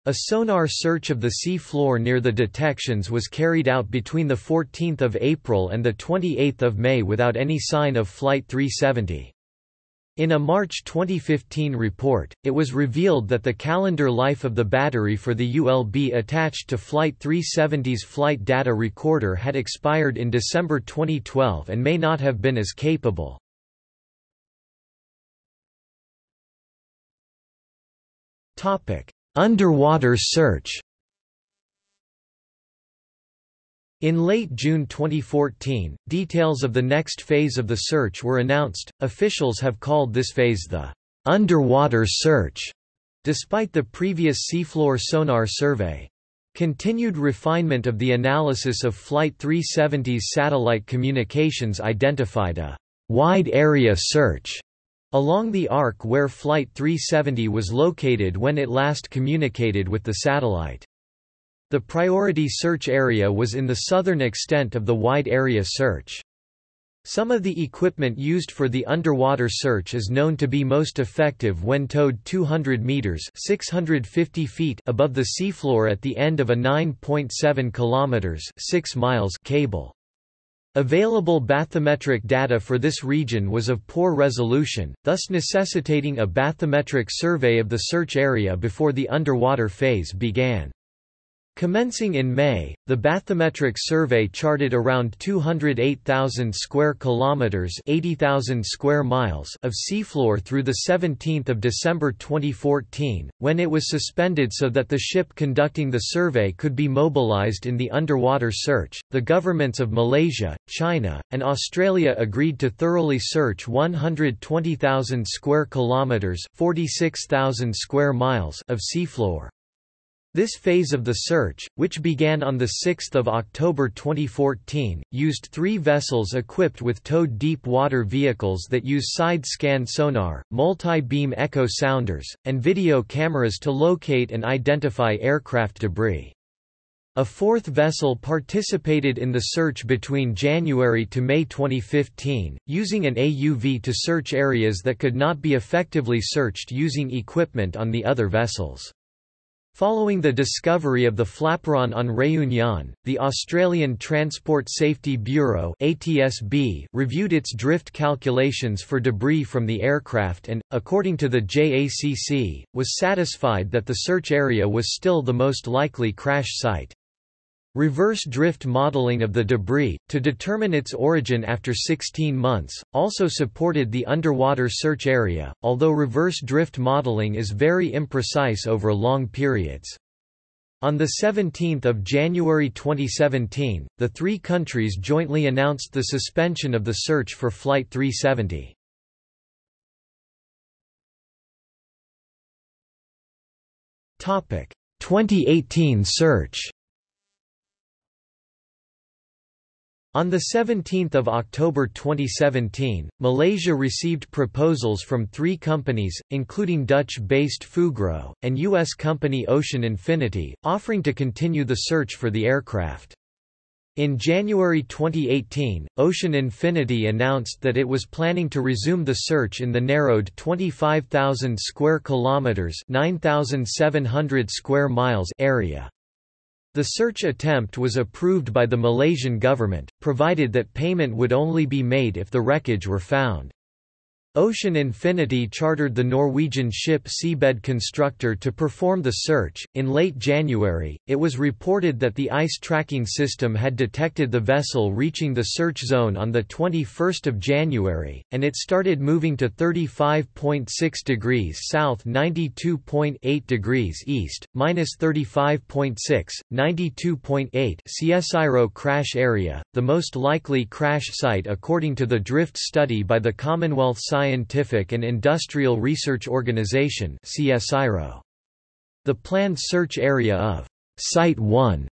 A sonar search of the sea floor near the detections was carried out between 14 April and 28 May without any sign of Flight 370. In a March 2015 report, it was revealed that the calendar life of the battery for the ULB attached to Flight 370's flight data recorder had expired in December 2012 and may not have been as capable. Underwater search. In late June 2014, details of the next phase of the search were announced. Officials have called this phase the underwater search, despite the previous seafloor sonar survey. Continued refinement of the analysis of Flight 370's satellite communications identified a wide area search along the arc where Flight 370 was located when it last communicated with the satellite. The priority search area was in the southern extent of the wide area search. Some of the equipment used for the underwater search is known to be most effective when towed 200 meters (650 feet) above the seafloor at the end of a 9.7 kilometers (6 miles) cable. Available bathymetric data for this region was of poor resolution, thus necessitating a bathymetric survey of the search area before the underwater phase began. Commencing in May, the bathymetric survey charted around 208,000 square kilometers (80,000 square miles) of seafloor through the 17th of December 2014, when it was suspended so that the ship conducting the survey could be mobilized in the underwater search. The governments of Malaysia, China, and Australia agreed to thoroughly search 120,000 square kilometers (46,000 square miles) of seafloor. This phase of the search, which began on 6 October 2014, used 3 vessels equipped with towed deep-water vehicles that use side-scan sonar, multi-beam echo sounders, and video cameras to locate and identify aircraft debris. A 4th vessel participated in the search between January to May 2015, using an AUV to search areas that could not be effectively searched using equipment on the other vessels. Following the discovery of the flaperon on Réunion, the Australian Transport Safety Bureau (ATSB) reviewed its drift calculations for debris from the aircraft and, according to the JACC, was satisfied that the search area was still the most likely crash site. Reverse drift modeling of the debris, to determine its origin after 16 months, also supported the underwater search area, although reverse drift modeling is very imprecise over long periods. On 17 January 2017, the 3 countries jointly announced the suspension of the search for Flight 370. Topic: 2018 search. On 17 October 2017, Malaysia received proposals from three companies, including Dutch-based Fugro, and U.S. company Ocean Infinity, offering to continue the search for the aircraft. In January 2018, Ocean Infinity announced that it was planning to resume the search in the narrowed 25,000 square kilometers (9,700 square miles) area. The search attempt was approved by the Malaysian government, provided that payment would only be made if the wreckage were found. Ocean Infinity chartered the Norwegian ship Seabed Constructor to perform the search. In late January, it was reported that the ICE tracking system had detected the vessel reaching the search zone on the 21st of January, and it started moving to 35.6 degrees south, 92.8 degrees east, -35.6, 92.8 CSIRO crash area, the most likely crash site according to the drift study by the Commonwealth Scientific and Industrial Research Organization (CSIRO). The planned search area of Site 1,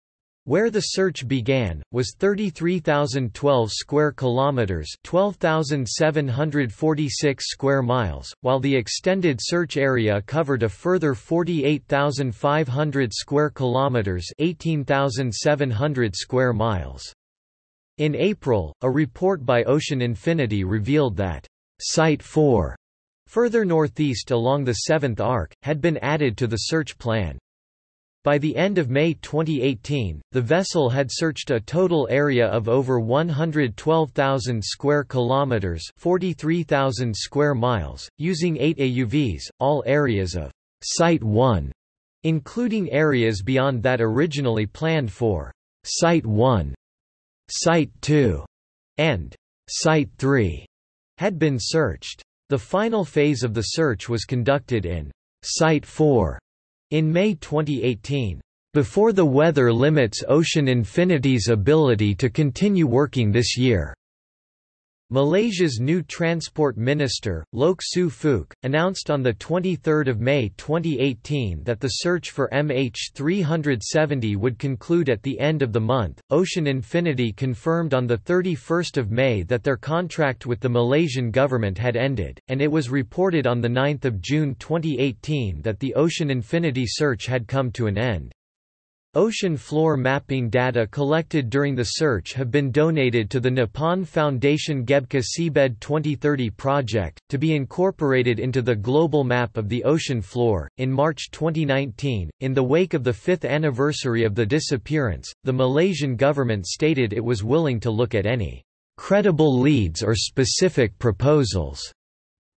where the search began, was 33,012 square kilometers (12,746 square miles), while the extended search area covered a further 48,500 square kilometers (18,700 square miles). In April, a report by Ocean Infinity revealed that Site 4, further northeast along the 7th Arc, had been added to the search plan. By the end of May 2018, the vessel had searched a total area of over 112,000 square kilometers (43,000 square miles), using 8 AUVs, all areas of Site 1, including areas beyond that originally planned for Site 1, Site 2, and Site 3. Had been searched. The final phase of the search was conducted in Site 4 in May 2018, before the weather limits Ocean Infinity's ability to continue working this year. Malaysia's new Transport Minister, Lok Soo Fook, announced on 23 May 2018 that the search for MH370 would conclude at the end of the month. Ocean Infinity confirmed on 31 May that their contract with the Malaysian government had ended, and it was reported on 9 June 2018 that the Ocean Infinity search had come to an end. Ocean floor mapping data collected during the search have been donated to the Nippon Foundation Gebka Seabed 2030 project, to be incorporated into the global map of the ocean floor. In March 2019, in the wake of the 5th anniversary of the disappearance, the Malaysian government stated it was willing to look at any credible leads or specific proposals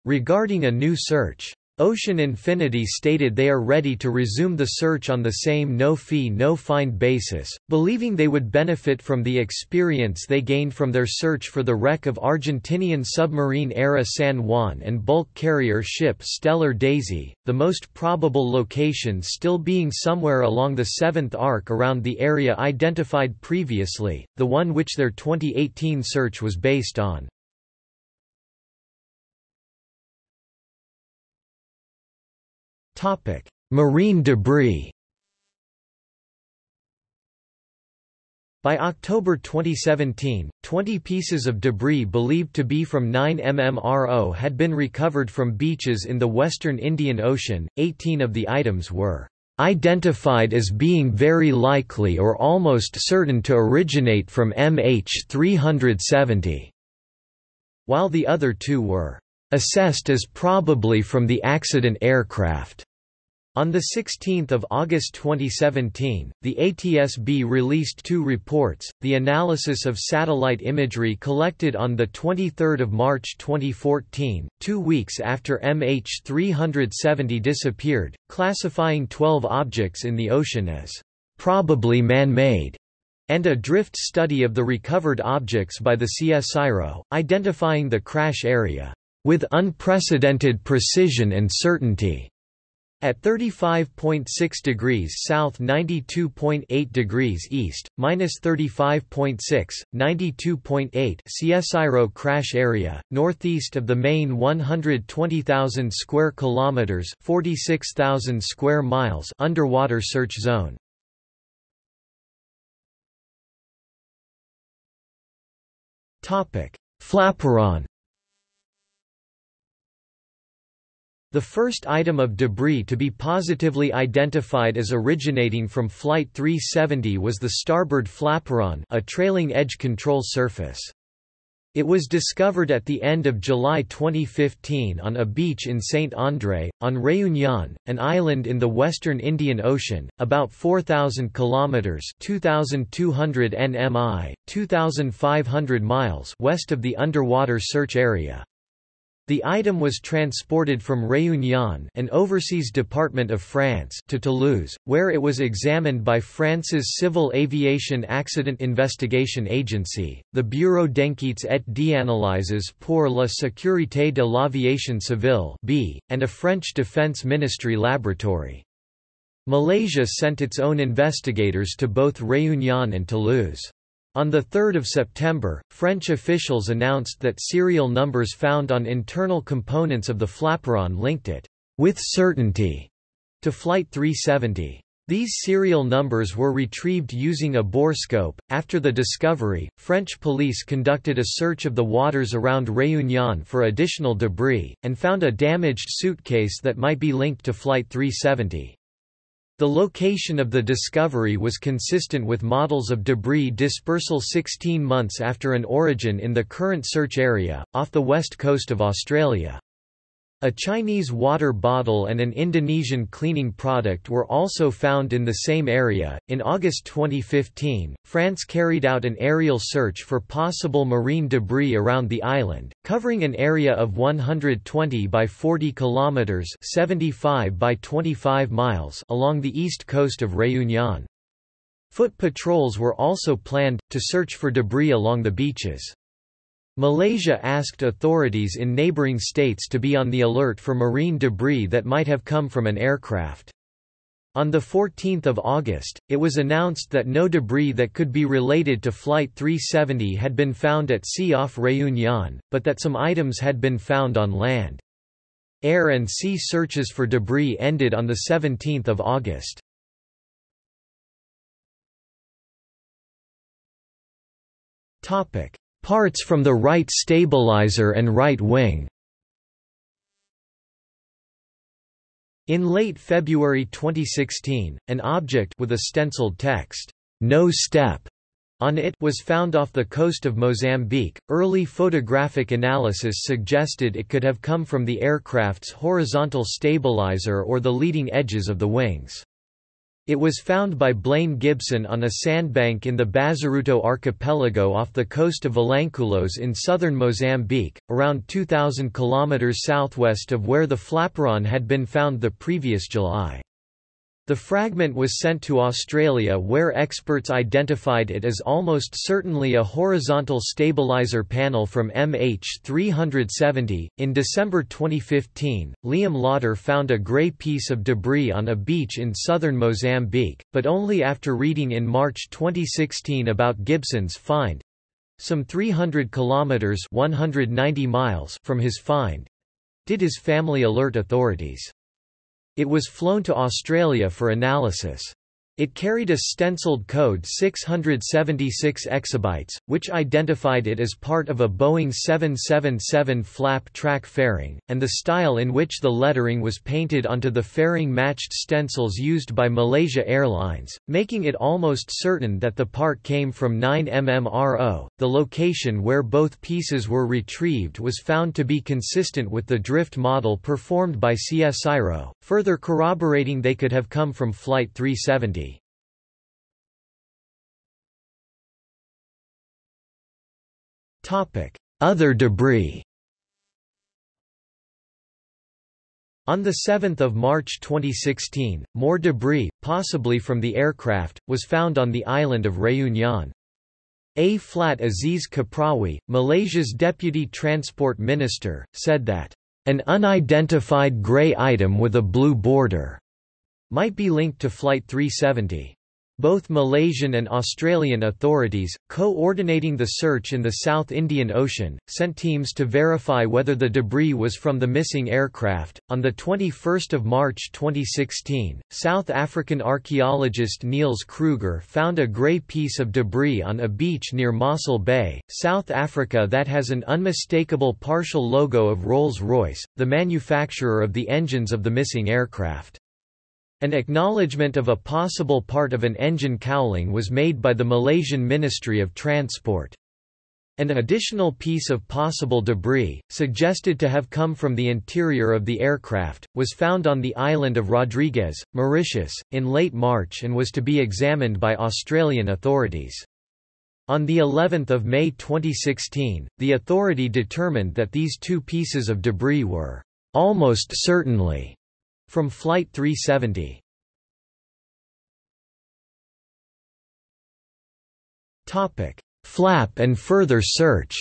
regarding a new search. Ocean Infinity stated they are ready to resume the search on the same no-fee no-find basis, believing they would benefit from the experience they gained from their search for the wreck of Argentinian submarine Era San Juan and bulk carrier ship Stellar Daisy, the most probable location still being somewhere along the 7th Arc around the area identified previously, the one which their 2018 search was based on. Marine debris. By October 2017, 20 pieces of debris believed to be from 9 MMRO had been recovered from beaches in the western Indian Ocean. 18 of the items were identified as being very likely or almost certain to originate from MH370, while the other two were assessed as probably from the accident aircraft. On 16 August 2017, the ATSB released two reports, the analysis of satellite imagery collected on 23 March 2014, 2 weeks after MH370 disappeared, classifying 12 objects in the ocean as probably man-made, and a drift study of the recovered objects by the CSIRO, identifying the crash area with unprecedented precision and certainty, at 35.6 degrees south 92.8 degrees east, -35.6, 92.8 CSIRO crash area, northeast of the main 120,000 square kilometers 46,000 square miles underwater search zone. Flaperon. The first item of debris to be positively identified as originating from Flight 370 was the starboard flaperon, a trailing edge control surface. It was discovered at the end of July 2015 on a beach in Saint André, on Réunion, an island in the western Indian Ocean, about 4,000 kilometers (2,200 nmi, 2,500 miles) west of the underwater search area. The item was transported from Réunion, an overseas department of France, to Toulouse, where it was examined by France's Civil Aviation Accident Investigation Agency, the Bureau d'enquêtes et d'analyses pour la sécurité de l'aviation civile (BEAC), and a French Defense Ministry laboratory. Malaysia sent its own investigators to both Réunion and Toulouse. On 3 September, French officials announced that serial numbers found on internal components of the flaperon linked it, with certainty, to Flight 370. These serial numbers were retrieved using a borescope. After the discovery, French police conducted a search of the waters around Réunion for additional debris, and found a damaged suitcase that might be linked to Flight 370. The location of the discovery was consistent with models of debris dispersal 16 months after an origin in the current search area, off the west coast of Australia. A Chinese water bottle and an Indonesian cleaning product were also found in the same area. In August 2015, France carried out an aerial search for possible marine debris around the island, covering an area of 120 by 40 kilometers (75 by 25 miles) along the east coast of Réunion. Foot patrols were also planned to search for debris along the beaches. Malaysia asked authorities in neighboring states to be on the alert for marine debris that might have come from an aircraft. On 14 August, it was announced that no debris that could be related to Flight 370 had been found at sea off Réunion, but that some items had been found on land. Air and sea searches for debris ended on 17 August. Parts from the right stabilizer and right wing. In late February 2016, an object with a stenciled text, "No Step," on it was found off the coast of Mozambique. Early photographic analysis suggested it could have come from the aircraft's horizontal stabilizer or the leading edges of the wings. It was found by Blaine Gibson on a sandbank in the Bazaruto archipelago off the coast of Vilanculos in southern Mozambique, around 2,000 kilometers southwest of where the flaperon had been found the previous July. The fragment was sent to Australia where experts identified it as almost certainly a horizontal stabilizer panel from MH370. In December 2015, Liam Lauder found a grey piece of debris on a beach in southern Mozambique, but only after reading in March 2016 about Gibson's find, some 300 kilometres (190 miles) from his find, did his family alert authorities. It was flown to Australia for analysis. It carried a stenciled code 676 exabytes, which identified it as part of a Boeing 777 flap track fairing, and the style in which the lettering was painted onto the fairing matched stencils used by Malaysia Airlines, making it almost certain that the part came from 9MMRO. The location where both pieces were retrieved was found to be consistent with the drift model performed by CSIRO, further corroborating they could have come from Flight 370. Other debris. On 7 March 2016, more debris, possibly from the aircraft, was found on the island of Réunion. A-Flat Aziz Kaprawi, Malaysia's Deputy Transport Minister, said that, "An unidentified grey item with a blue border" might be linked to Flight 370. Both Malaysian and Australian authorities, coordinating the search in the South Indian Ocean, sent teams to verify whether the debris was from the missing aircraft. On the 21st of March 2016, South African archaeologist Niels Kruger found a grey piece of debris on a beach near Mossel Bay, South Africa, that has an unmistakable partial logo of Rolls-Royce, the manufacturer of the engines of the missing aircraft. An acknowledgement of a possible part of an engine cowling was made by the Malaysian Ministry of Transport. An additional piece of possible debris, suggested to have come from the interior of the aircraft, was found on the island of Rodrigues, Mauritius, in late March and was to be examined by Australian authorities. On the 11th of May 2016, the authority determined that these two pieces of debris were almost certainly from Flight 370. Topic: Flap and further search.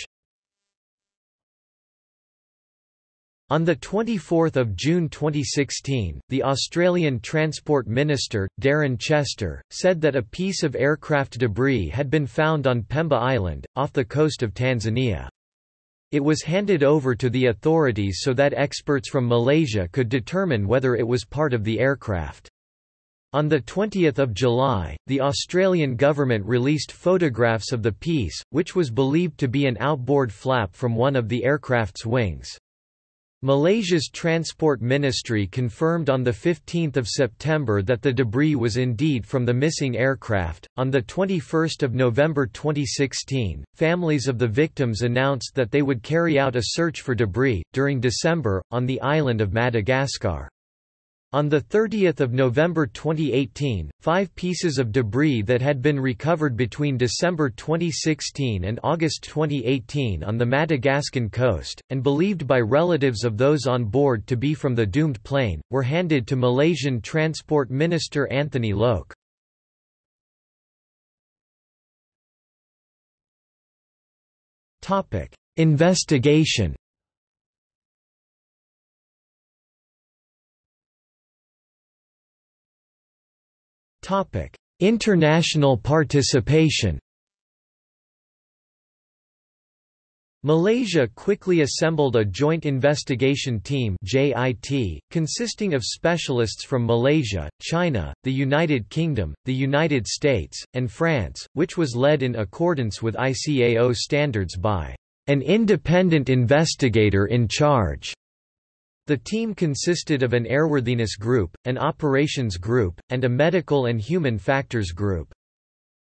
On 24 June 2016, the Australian Transport Minister, Darren Chester, said that a piece of aircraft debris had been found on Pemba Island, off the coast of Tanzania. It was handed over to the authorities so that experts from Malaysia could determine whether it was part of the aircraft. On 20 July, the Australian government released photographs of the piece, which was believed to be an outboard flap from one of the aircraft's wings. Malaysia's Transport Ministry confirmed on 15 September that the debris was indeed from the missing aircraft. On 21 November 2016, families of the victims announced that they would carry out a search for debris, during December, on the island of Madagascar. On 30 November 2018, 5 pieces of debris that had been recovered between December 2016 and August 2018 on the Madagascan coast, and believed by relatives of those on board to be from the doomed plane, were handed to Malaysian Transport Minister Anthony Lok. Investigation. International participation. Malaysia quickly assembled a Joint Investigation Team (JIT), consisting of specialists from Malaysia, China, the United Kingdom, the United States, and France, which was led in accordance with ICAO standards by an independent investigator in charge. The team consisted of an airworthiness group, an operations group, and a medical and human factors group.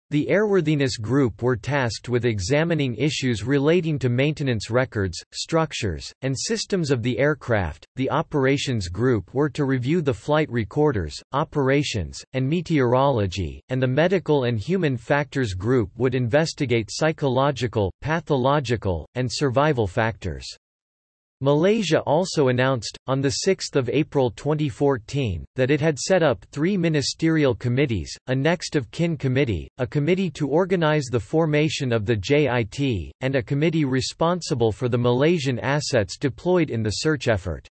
The airworthiness group were tasked with examining issues relating to maintenance records, structures, and systems of the aircraft. The operations group were to review the flight recorders, operations, and meteorology, and the medical and human factors group would investigate psychological, pathological, and survival factors. Malaysia also announced, on 6 April 2014, that it had set up 3 ministerial committees, a next-of-kin committee, a committee to organise the formation of the JIT, and a committee responsible for the Malaysian assets deployed in the search effort.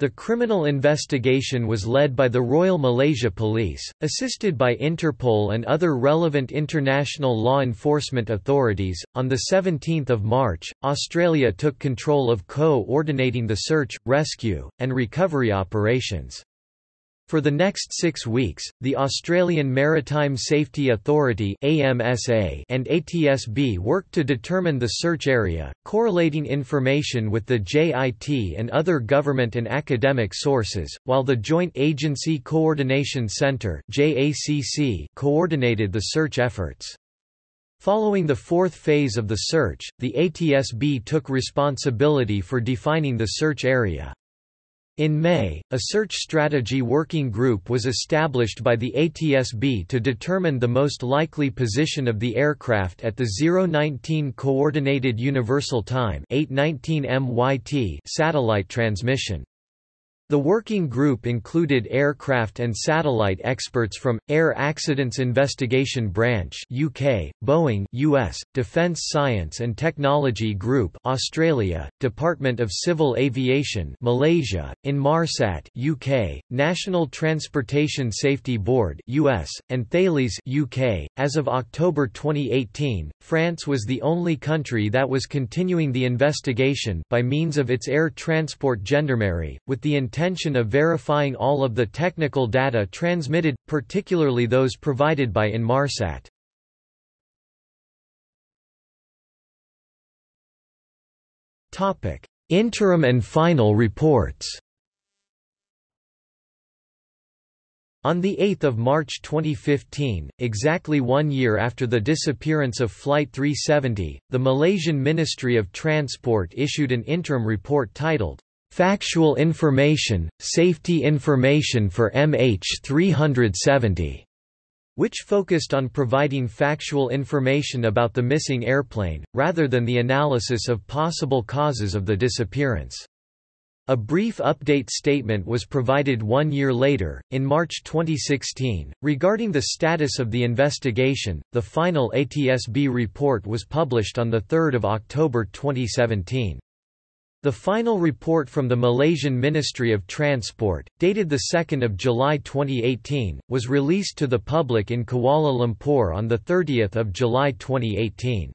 The criminal investigation was led by the Royal Malaysia Police, assisted by Interpol and other relevant international law enforcement authorities. On 17 March, Australia took control of coordinating the search, rescue, and recovery operations. For the next 6 weeks, the Australian Maritime Safety Authority (AMSA) and ATSB worked to determine the search area, correlating information with the JIT and other government and academic sources, while the Joint Agency Coordination Center (JACC) coordinated the search efforts. Following the fourth phase of the search, the ATSB took responsibility for defining the search area. In May, a search strategy working group was established by the ATSB to determine the most likely position of the aircraft at the 019 Coordinated Universal Time (8:19 MYT) satellite transmission. The working group included aircraft and satellite experts from Air Accidents Investigation Branch (UK), Boeing (US), Defence Science and Technology Group (Australia), Department of Civil Aviation (Malaysia), Inmarsat (UK), National Transportation Safety Board (US), and Thales (UK). As of October 2018, France was the only country that was continuing the investigation by means of its air transport gendarmerie, with the intention of verifying all of the technical data transmitted, particularly those provided by Inmarsat. Interim and final reports. On 8 March 2015, exactly 1 year after the disappearance of Flight 370, the Malaysian Ministry of Transport issued an interim report titled, "Factual Information, Safety Information for MH370", which focused on providing factual information about the missing airplane, rather than the analysis of possible causes of the disappearance. A brief update statement was provided 1 year later, in March 2016, regarding the status of the investigation. The final ATSB report was published on 3 October 2017. The final report from the Malaysian Ministry of Transport, dated 2 July 2018, was released to the public in Kuala Lumpur on 30 July 2018.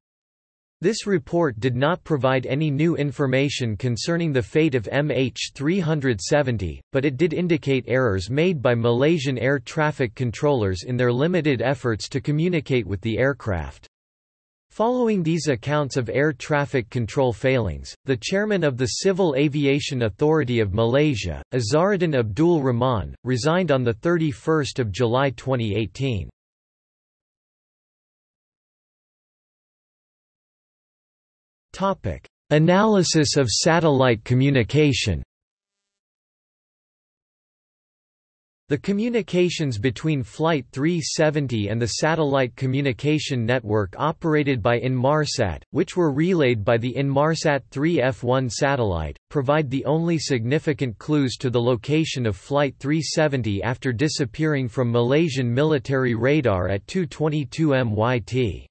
This report did not provide any new information concerning the fate of MH370, but it did indicate errors made by Malaysian air traffic controllers in their limited efforts to communicate with the aircraft. Following these accounts of air traffic control failings, the chairman of the Civil Aviation Authority of Malaysia, Izzaruddin Abdul Rahman, resigned on 31 July 2018. Analysis of satellite communication. The communications between Flight 370 and the satellite communication network operated by Inmarsat, which were relayed by the Inmarsat 3F1 satellite, provide the only significant clues to the location of Flight 370 after disappearing from Malaysian military radar at 2:22 MYT.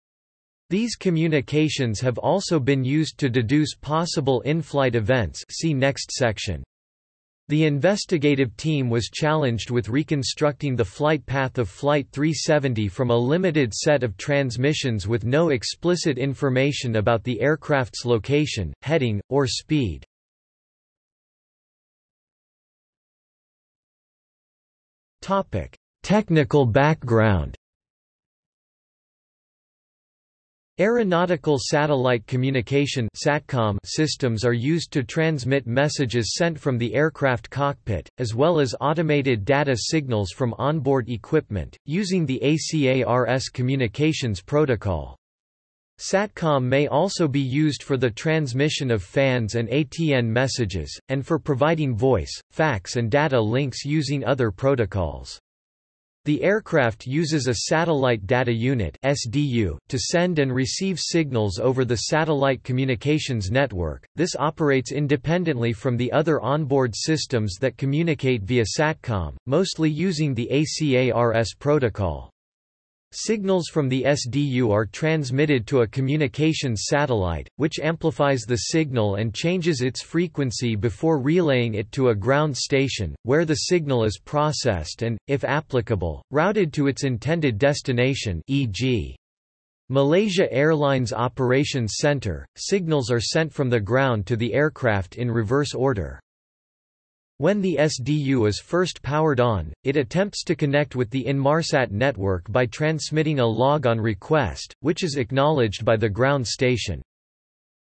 These communications have also been used to deduce possible in-flight events. See next section. The investigative team was challenged with reconstructing the flight path of Flight 370 from a limited set of transmissions with no explicit information about the aircraft's location, heading, or speed. Topic: Technical background. Aeronautical satellite communication (SATCOM) systems are used to transmit messages sent from the aircraft cockpit, as well as automated data signals from onboard equipment, using the ACARS communications protocol. SATCOM may also be used for the transmission of FANS and ATN messages, and for providing voice, fax and data links using other protocols. The aircraft uses a Satellite Data Unit (SDU) to send and receive signals over the satellite communications network. This operates independently from the other onboard systems that communicate via SATCOM, mostly using the ACARS protocol. Signals from the SDU are transmitted to a communications satellite, which amplifies the signal and changes its frequency before relaying it to a ground station, where the signal is processed and, if applicable, routed to its intended destination, e.g. Malaysia Airlines Operations Center. Signals are sent from the ground to the aircraft in reverse order. When the SDU is first powered on, it attempts to connect with the Inmarsat network by transmitting a log-on request, which is acknowledged by the ground station.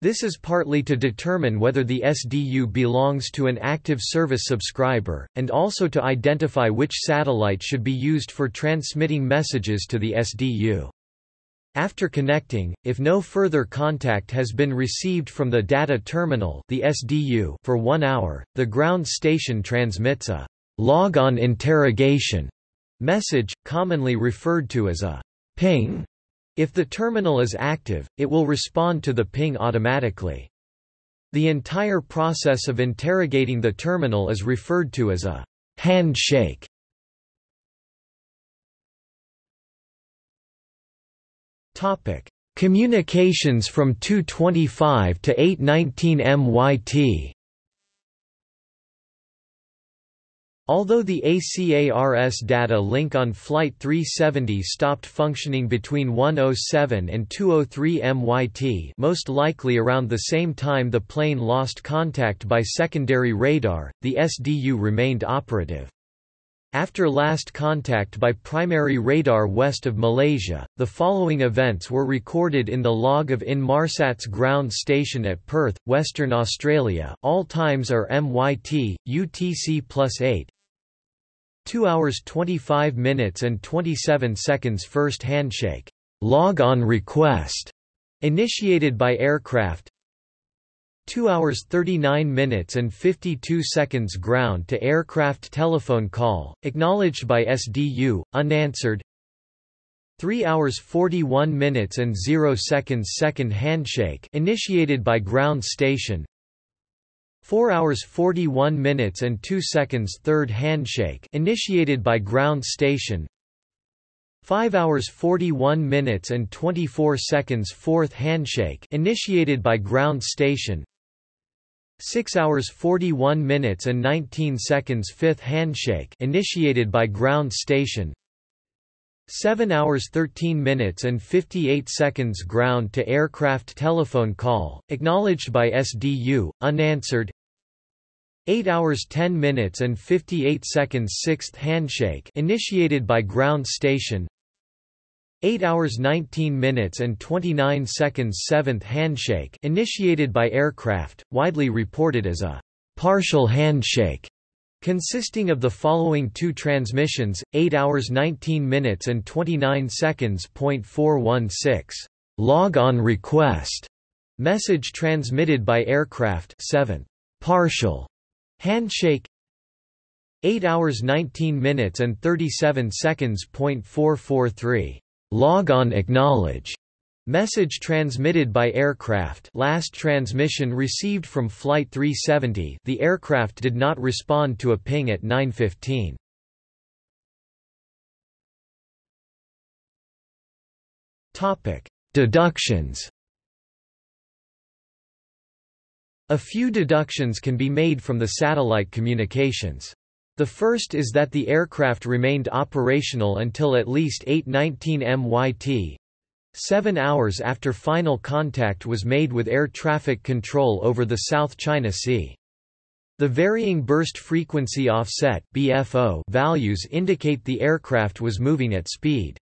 This is partly to determine whether the SDU belongs to an active service subscriber, and also to identify which satellite should be used for transmitting messages to the SDU. After connecting, if no further contact has been received from the data terminal, the SDU, for 1 hour, the ground station transmits a log-on interrogation message, commonly referred to as a ping. If the terminal is active, it will respond to the ping automatically. The entire process of interrogating the terminal is referred to as a handshake. Communications from 2:25 to 8:19 MYT. Although the ACARS data link on Flight 370 stopped functioning between 1:07 and 2:03 MYT, most likely around the same time the plane lost contact by secondary radar, the SDU remained operative. After last contact by primary radar west of Malaysia, the following events were recorded in the log of Inmarsat's ground station at Perth, Western Australia. All times are MYT, UTC+8. 2 hours 25 minutes and 27 seconds. First handshake. Log on request. Initiated by aircraft. 2 hours 39 minutes and 52 seconds. Ground to aircraft telephone call, acknowledged by SDU, unanswered. 3 hours 41 minutes and 0 seconds. Second handshake, initiated by ground station. 4 hours 41 minutes and 2 seconds. Third handshake, initiated by ground station. 5 hours 41 minutes and 24 seconds. Fourth handshake, initiated by ground station. 6 hours 41 minutes and 19 seconds. Fifth handshake, initiated by ground station. 7 hours 13 minutes and 58 seconds. Ground to aircraft telephone call, acknowledged by SDU, unanswered. 8 hours 10 minutes and 58 seconds. Sixth handshake, initiated by ground station. 8 hours 19 minutes and 29 seconds. Seventh handshake, initiated by aircraft, widely reported as a partial handshake, consisting of the following two transmissions: 8 hours 19 minutes and 29 seconds. 416. Log on request. Message transmitted by aircraft. 7th. Partial handshake. 8 hours 19 minutes and 37 seconds. 443. Log on acknowledge. Message transmitted by aircraft. Last transmission received from Flight 370. The aircraft did not respond to a ping at 9:15. Topic: Deductions. A few deductions can be made from the satellite communications. The first is that the aircraft remained operational until at least 8:19 MYT, 7 hours after final contact was made with Air Traffic Control over the South China Sea. The varying burst frequency offset (BFO) values indicate the aircraft was moving at speed.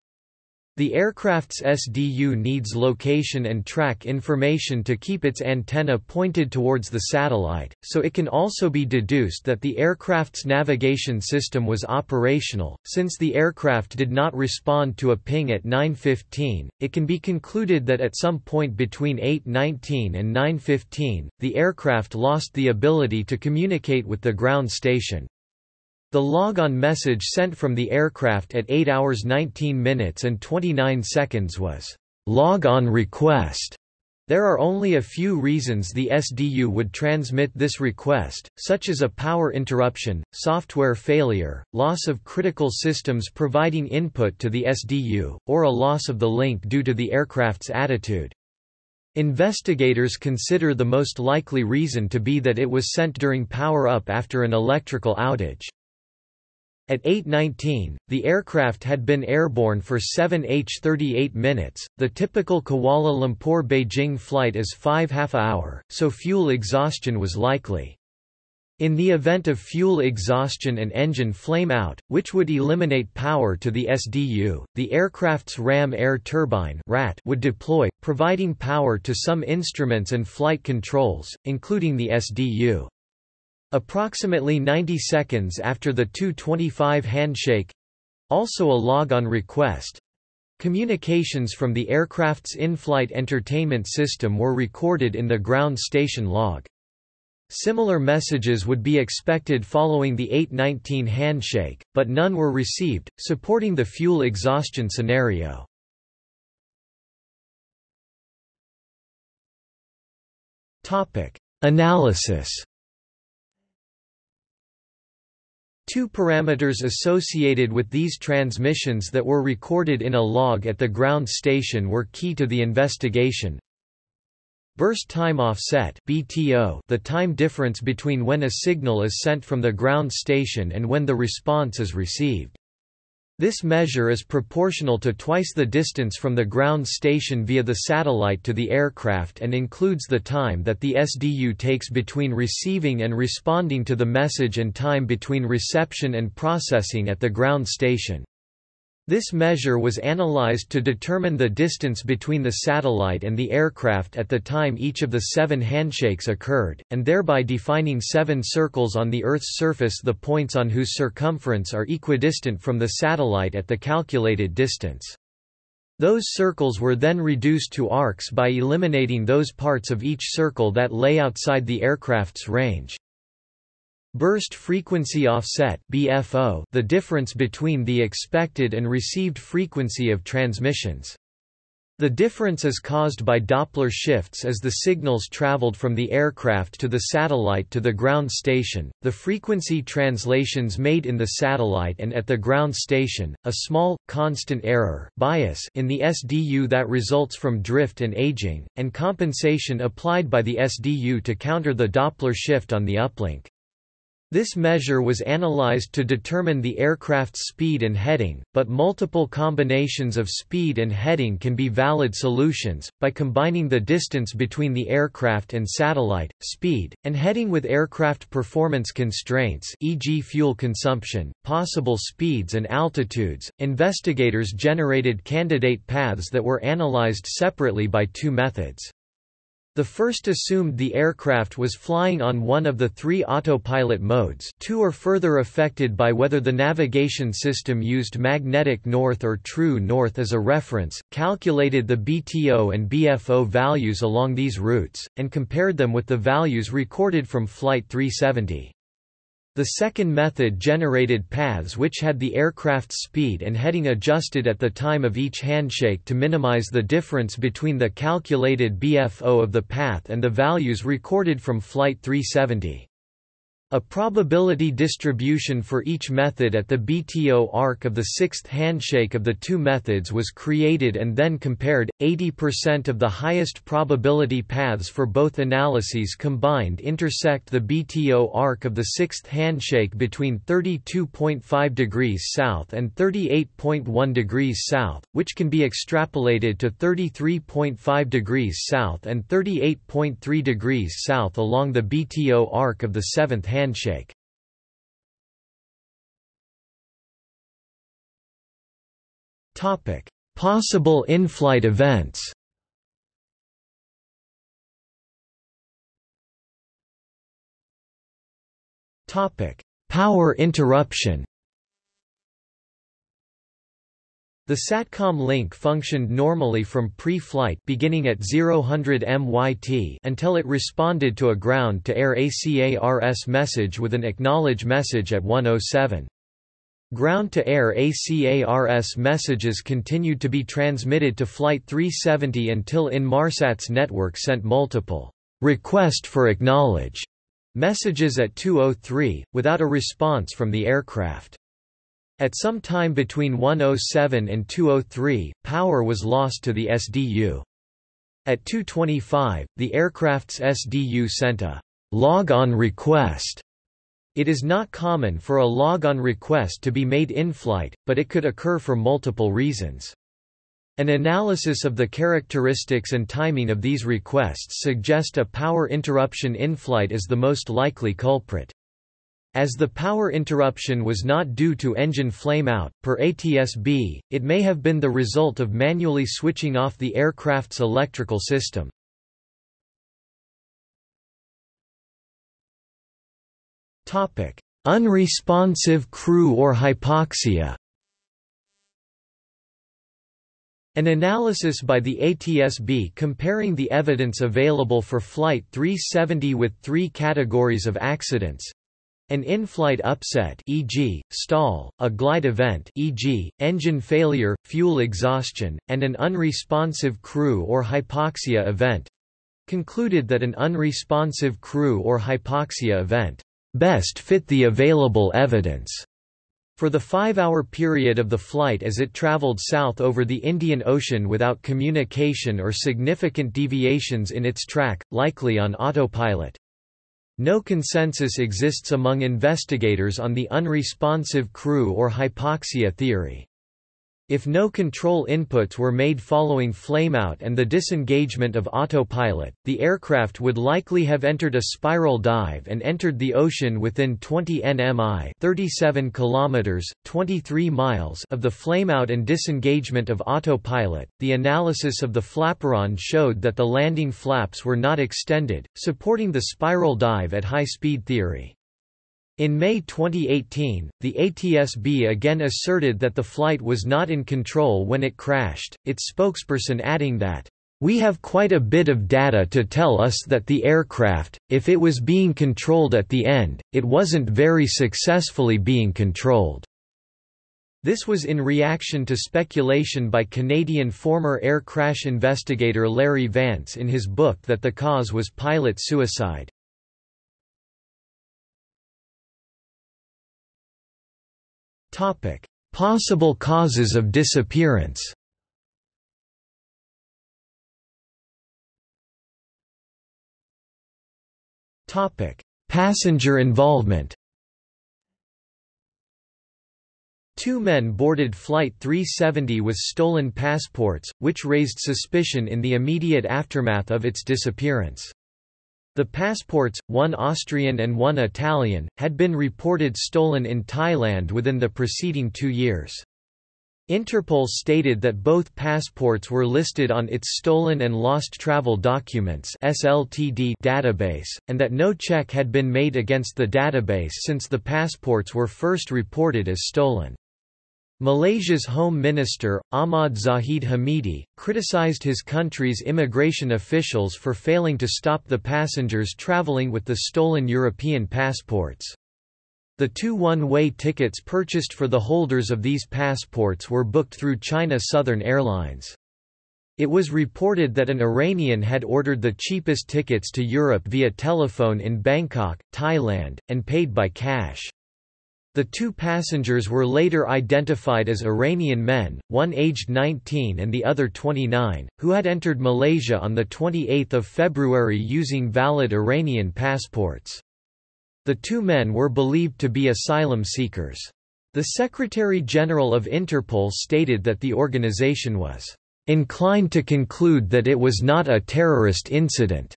The aircraft's SDU needs location and track information to keep its antenna pointed towards the satellite, so it can also be deduced that the aircraft's navigation system was operational. Since the aircraft did not respond to a ping at 9:15, it can be concluded that at some point between 8:19 and 9:15, the aircraft lost the ability to communicate with the ground station. The log-on message sent from the aircraft at 8 hours 19 minutes and 29 seconds was log-on request. There are only a few reasons the SDU would transmit this request, such as a power interruption, software failure, loss of critical systems providing input to the SDU, or a loss of the link due to the aircraft's attitude. Investigators consider the most likely reason to be that it was sent during power-up after an electrical outage. At 8:19, the aircraft had been airborne for 7h38 minutes. The typical Kuala Lumpur-Beijing flight is 5.5 hours, so fuel exhaustion was likely. In the event of fuel exhaustion and engine flame-out, which would eliminate power to the SDU, the aircraft's ram air turbine (RAT) would deploy, providing power to some instruments and flight controls, including the SDU. Approximately 90 seconds after the 2:25 handshake, also a log on request, communications from the aircraft's in-flight entertainment system were recorded in the ground station log. Similar messages would be expected following the 8:19 handshake, but none were received, supporting the fuel exhaustion scenario. Topic: Analysis. Two parameters associated with these transmissions that were recorded in a log at the ground station were key to the investigation. Burst time offset (BTO), the time difference between when a signal is sent from the ground station and when the response is received. This measure is proportional to twice the distance from the ground station via the satellite to the aircraft and includes the time that the SDU takes between receiving and responding to the message and time between reception and processing at the ground station. This measure was analyzed to determine the distance between the satellite and the aircraft at the time each of the 7 handshakes occurred, and thereby defining 7 circles on the Earth's surface, the points on whose circumference are equidistant from the satellite at the calculated distance. Those circles were then reduced to arcs by eliminating those parts of each circle that lay outside the aircraft's range. Burst frequency offset (BFO), the difference between the expected and received frequency of transmissions. The difference is caused by Doppler shifts as the signals traveled from the aircraft to the satellite to the ground station, the frequency translations made in the satellite and at the ground station, a small, constant error bias in the SDU that results from drift and aging, and compensation applied by the SDU to counter the Doppler shift on the uplink. This measure was analyzed to determine the aircraft's speed and heading, but multiple combinations of speed and heading can be valid solutions. By combining the distance between the aircraft and satellite, speed, and heading with aircraft performance constraints, e.g., fuel consumption, possible speeds, and altitudes, investigators generated candidate paths that were analyzed separately by two methods. The first assumed the aircraft was flying on one of the 3 autopilot modes, 2 or further affected by whether the navigation system used magnetic north or true north as a reference, calculated the BTO and BFO values along these routes, and compared them with the values recorded from Flight 370. The second method generated paths which had the aircraft's speed and heading adjusted at the time of each handshake to minimize the difference between the calculated BFO of the path and the values recorded from Flight 370. A probability distribution for each method at the BTO arc of the 6th handshake of the two methods was created and then compared. 80% of the highest probability paths for both analyses combined intersect the BTO arc of the 6th handshake between 32.5 degrees south and 38.1 degrees south, which can be extrapolated to 33.5 degrees south and 38.3 degrees south along the BTO arc of the 7th handshake. Topic: Possible in-flight events. Topic: Power interruption. The SATCOM link functioned normally from pre-flight beginning at 0000 MYT until it responded to a ground-to-air ACARS message with an acknowledge message at 107. Ground-to-air ACARS messages continued to be transmitted to Flight 370 until Inmarsat's network sent multiple request for acknowledge messages at 203, without a response from the aircraft. At some time between 107 and 203, power was lost to the SDU. At 225, the aircraft's SDU sent a log-on request. It is not common for a log-on request to be made in-flight, but it could occur for multiple reasons. An analysis of the characteristics and timing of these requests suggests a power interruption in-flight is the most likely culprit. As the power interruption was not due to engine flameout, per ATSB, it may have been the result of manually switching off the aircraft's electrical system. Unresponsive crew or hypoxia. An analysis by the ATSB comparing the evidence available for Flight 370 with 3 categories of accidents: an in-flight upset, e.g., stall; a glide event, e.g., engine failure, fuel exhaustion; and an unresponsive crew or hypoxia event, concluded that an unresponsive crew or hypoxia event best fit the available evidence for the 5-hour period of the flight as it traveled south over the Indian Ocean without communication or significant deviations in its track, likely on autopilot. No consensus exists among investigators on the unresponsive crew or hypoxia theory. If no control inputs were made following flameout and the disengagement of autopilot, the aircraft would likely have entered a spiral dive and entered the ocean within 20 nmi 37 kilometers, 23 miles of the flameout and disengagement of autopilot. The analysis of the flaperon showed that the landing flaps were not extended, supporting the spiral dive at high speed theory. In May 2018, the ATSB again asserted that the flight was not in control when it crashed, its spokesperson adding that, "We have quite a bit of data to tell us that the aircraft, if it was being controlled at the end, it wasn't very successfully being controlled." This was in reaction to speculation by Canadian former air crash investigator Larry Vance in his book that the cause was pilot suicide. Possible causes of disappearance. Passenger involvement. Two men boarded Flight 370 with stolen passports, which raised suspicion in the immediate aftermath of its disappearance. The passports, one Austrian and one Italian, had been reported stolen in Thailand within the preceding 2 years. Interpol stated that both passports were listed on its Stolen and Lost Travel Documents (SLTD) database, and that no check had been made against the database since the passports were first reported as stolen. Malaysia's Home Minister, Ahmad Zahid Hamidi, criticized his country's immigration officials for failing to stop the passengers traveling with the stolen European passports. The two one-way tickets purchased for the holders of these passports were booked through China Southern Airlines. It was reported that an Iranian had ordered the cheapest tickets to Europe via telephone in Bangkok, Thailand, and paid by cash. The two passengers were later identified as Iranian men, one aged 19 and the other 29, who had entered Malaysia on 28 February using valid Iranian passports. The two men were believed to be asylum seekers. The Secretary-General of Interpol stated that the organization was "inclined to conclude that it was not a terrorist incident."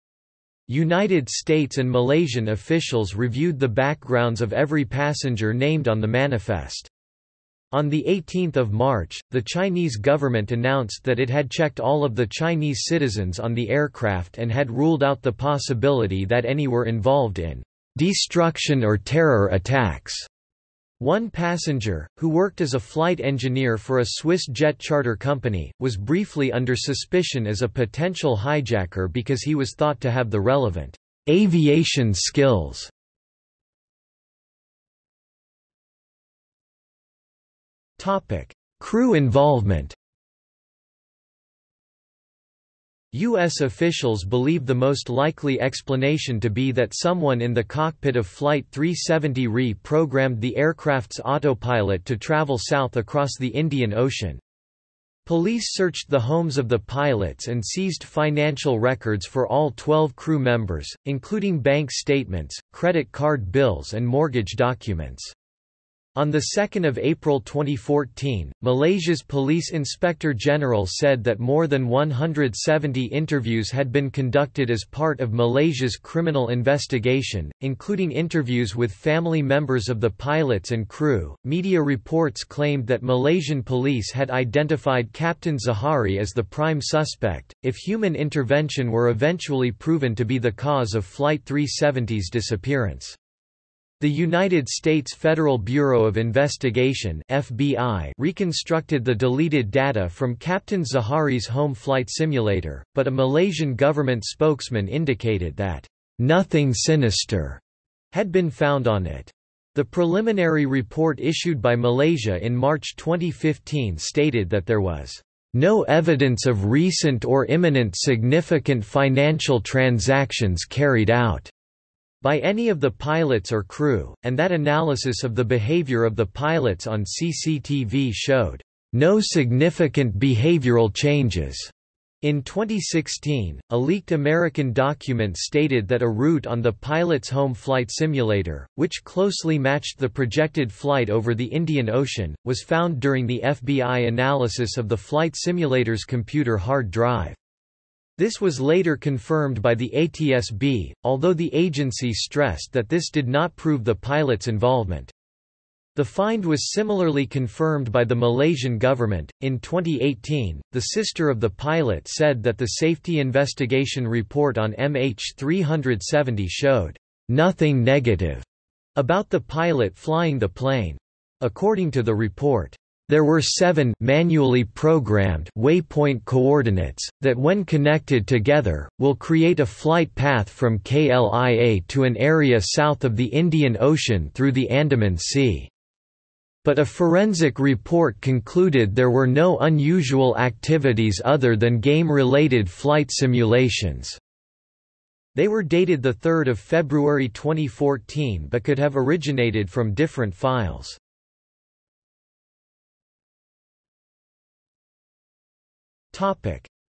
United States and Malaysian officials reviewed the backgrounds of every passenger named on the manifest. On 18 March, the Chinese government announced that it had checked all of the Chinese citizens on the aircraft and had ruled out the possibility that any were involved in destruction or terror attacks. One passenger, who worked as a flight engineer for a Swiss jet charter company, was briefly under suspicion as a potential hijacker because he was thought to have the relevant aviation skills. Topic: Crew involvement. U.S. officials believe the most likely explanation to be that someone in the cockpit of Flight 370 reprogrammed the aircraft's autopilot to travel south across the Indian Ocean. Police searched the homes of the pilots and seized financial records for all 12 crew members, including bank statements, credit card bills and mortgage documents. On 2 April 2014, Malaysia's Police Inspector General said that more than 170 interviews had been conducted as part of Malaysia's criminal investigation, including interviews with family members of the pilots and crew. Media reports claimed that Malaysian police had identified Captain Zahari as the prime suspect, if human intervention were eventually proven to be the cause of Flight 370's disappearance. The United States Federal Bureau of Investigation (FBI) reconstructed the deleted data from Captain Zahari's home flight simulator, but a Malaysian government spokesman indicated that nothing sinister had been found on it. The preliminary report issued by Malaysia in March 2015 stated that there was No evidence of recent or imminent significant financial transactions carried out by any of the pilots or crew, and that analysis of the behavior of the pilots on CCTV showed no significant behavioral changes. In 2016, a leaked American document stated that a route on the pilot's home flight simulator, which closely matched the projected flight over the Indian Ocean, was found during the FBI analysis of the flight simulator's computer hard drive. This was later confirmed by the ATSB, although the agency stressed that this did not prove the pilot's involvement. The find was similarly confirmed by the Malaysian government. In 2018, the sister of the pilot said that the safety investigation report on MH370 showed nothing negative about the pilot flying the plane. According to the report, there were 7 manually programmed waypoint coordinates that, when connected together, will create a flight path from KLIA to an area south of the Indian Ocean through the Andaman Sea. But a forensic report concluded there were no unusual activities other than game-related flight simulations. They were dated 3 February 2014 but could have originated from different files.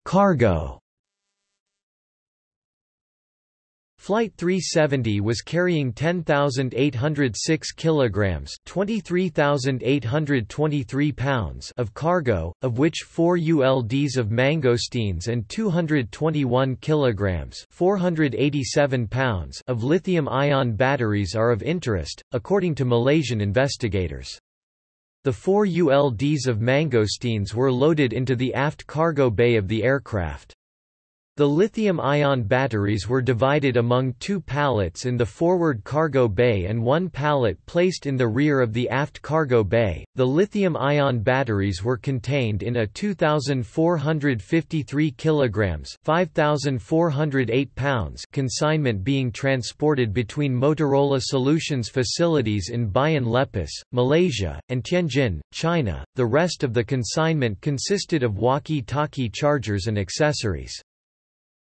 Cargo. Flight 370 was carrying 10,806 kilograms, 23,823 pounds of cargo, of which 4 ULDs of mangosteens and 221 kilograms, 487 pounds of lithium-ion batteries are of interest, according to Malaysian investigators. The 4 ULDs of mangosteens were loaded into the aft cargo bay of the aircraft. The lithium-ion batteries were divided among 2 pallets in the forward cargo bay and 1 pallet placed in the rear of the aft cargo bay. The lithium-ion batteries were contained in a 2,453 kilograms (5,408 pounds) consignment being transported between Motorola Solutions facilities in Bayan Lepas, Malaysia, and Tianjin, China. The rest of the consignment consisted of walkie-talkie chargers and accessories.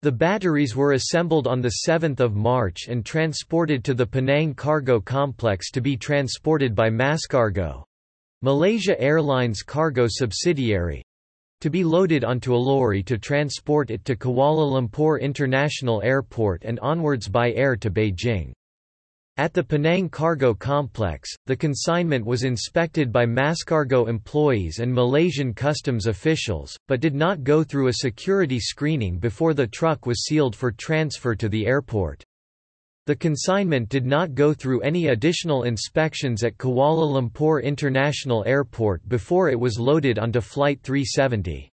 The batteries were assembled on 7 March and transported to the Penang Cargo Complex to be transported by MASkargo, Malaysia Airlines cargo subsidiary, to be loaded onto a lorry to transport it to Kuala Lumpur International Airport and onwards by air to Beijing. At the Penang Cargo Complex, the consignment was inspected by MASkargo employees and Malaysian customs officials, but did not go through a security screening before the truck was sealed for transfer to the airport. The consignment did not go through any additional inspections at Kuala Lumpur International Airport before it was loaded onto Flight 370.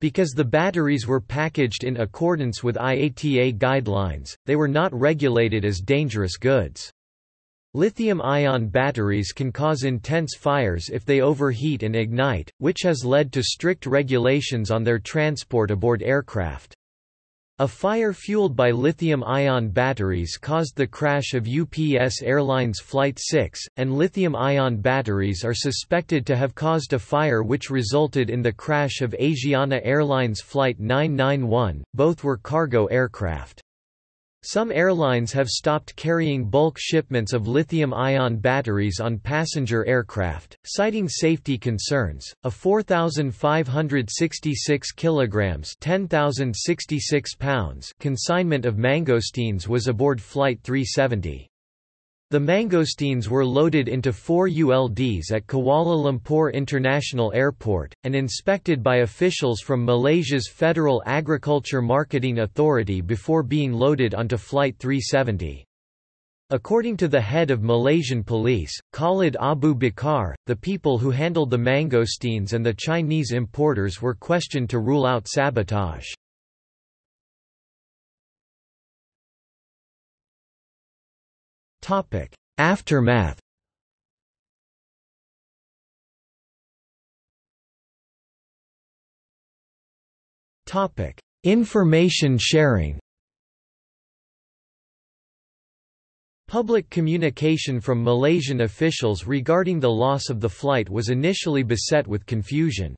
Because the batteries were packaged in accordance with IATA guidelines, they were not regulated as dangerous goods. Lithium-ion batteries can cause intense fires if they overheat and ignite, which has led to strict regulations on their transport aboard aircraft. A fire fueled by lithium-ion batteries caused the crash of UPS Airlines Flight 6, and lithium-ion batteries are suspected to have caused a fire which resulted in the crash of Asiana Airlines Flight 991, both were cargo aircraft. Some airlines have stopped carrying bulk shipments of lithium-ion batteries on passenger aircraft, citing safety concerns. A 4,566 kilograms (10,066 pounds) consignment of mangosteens was aboard Flight 370. The mangosteens were loaded into 4 ULDs at Kuala Lumpur International Airport, and inspected by officials from Malaysia's Federal Agriculture Marketing Authority before being loaded onto Flight 370. According to the head of Malaysian police, Khalid Abu Bakar, the people who handled the mangosteens and the Chinese importers were questioned to rule out sabotage. Aftermath. Information sharing. Public communication from Malaysian officials regarding the loss of the flight was initially beset with confusion.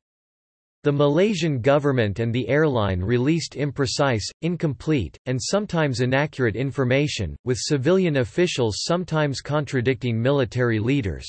The Malaysian government and the airline released imprecise, incomplete, and sometimes inaccurate information, with civilian officials sometimes contradicting military leaders.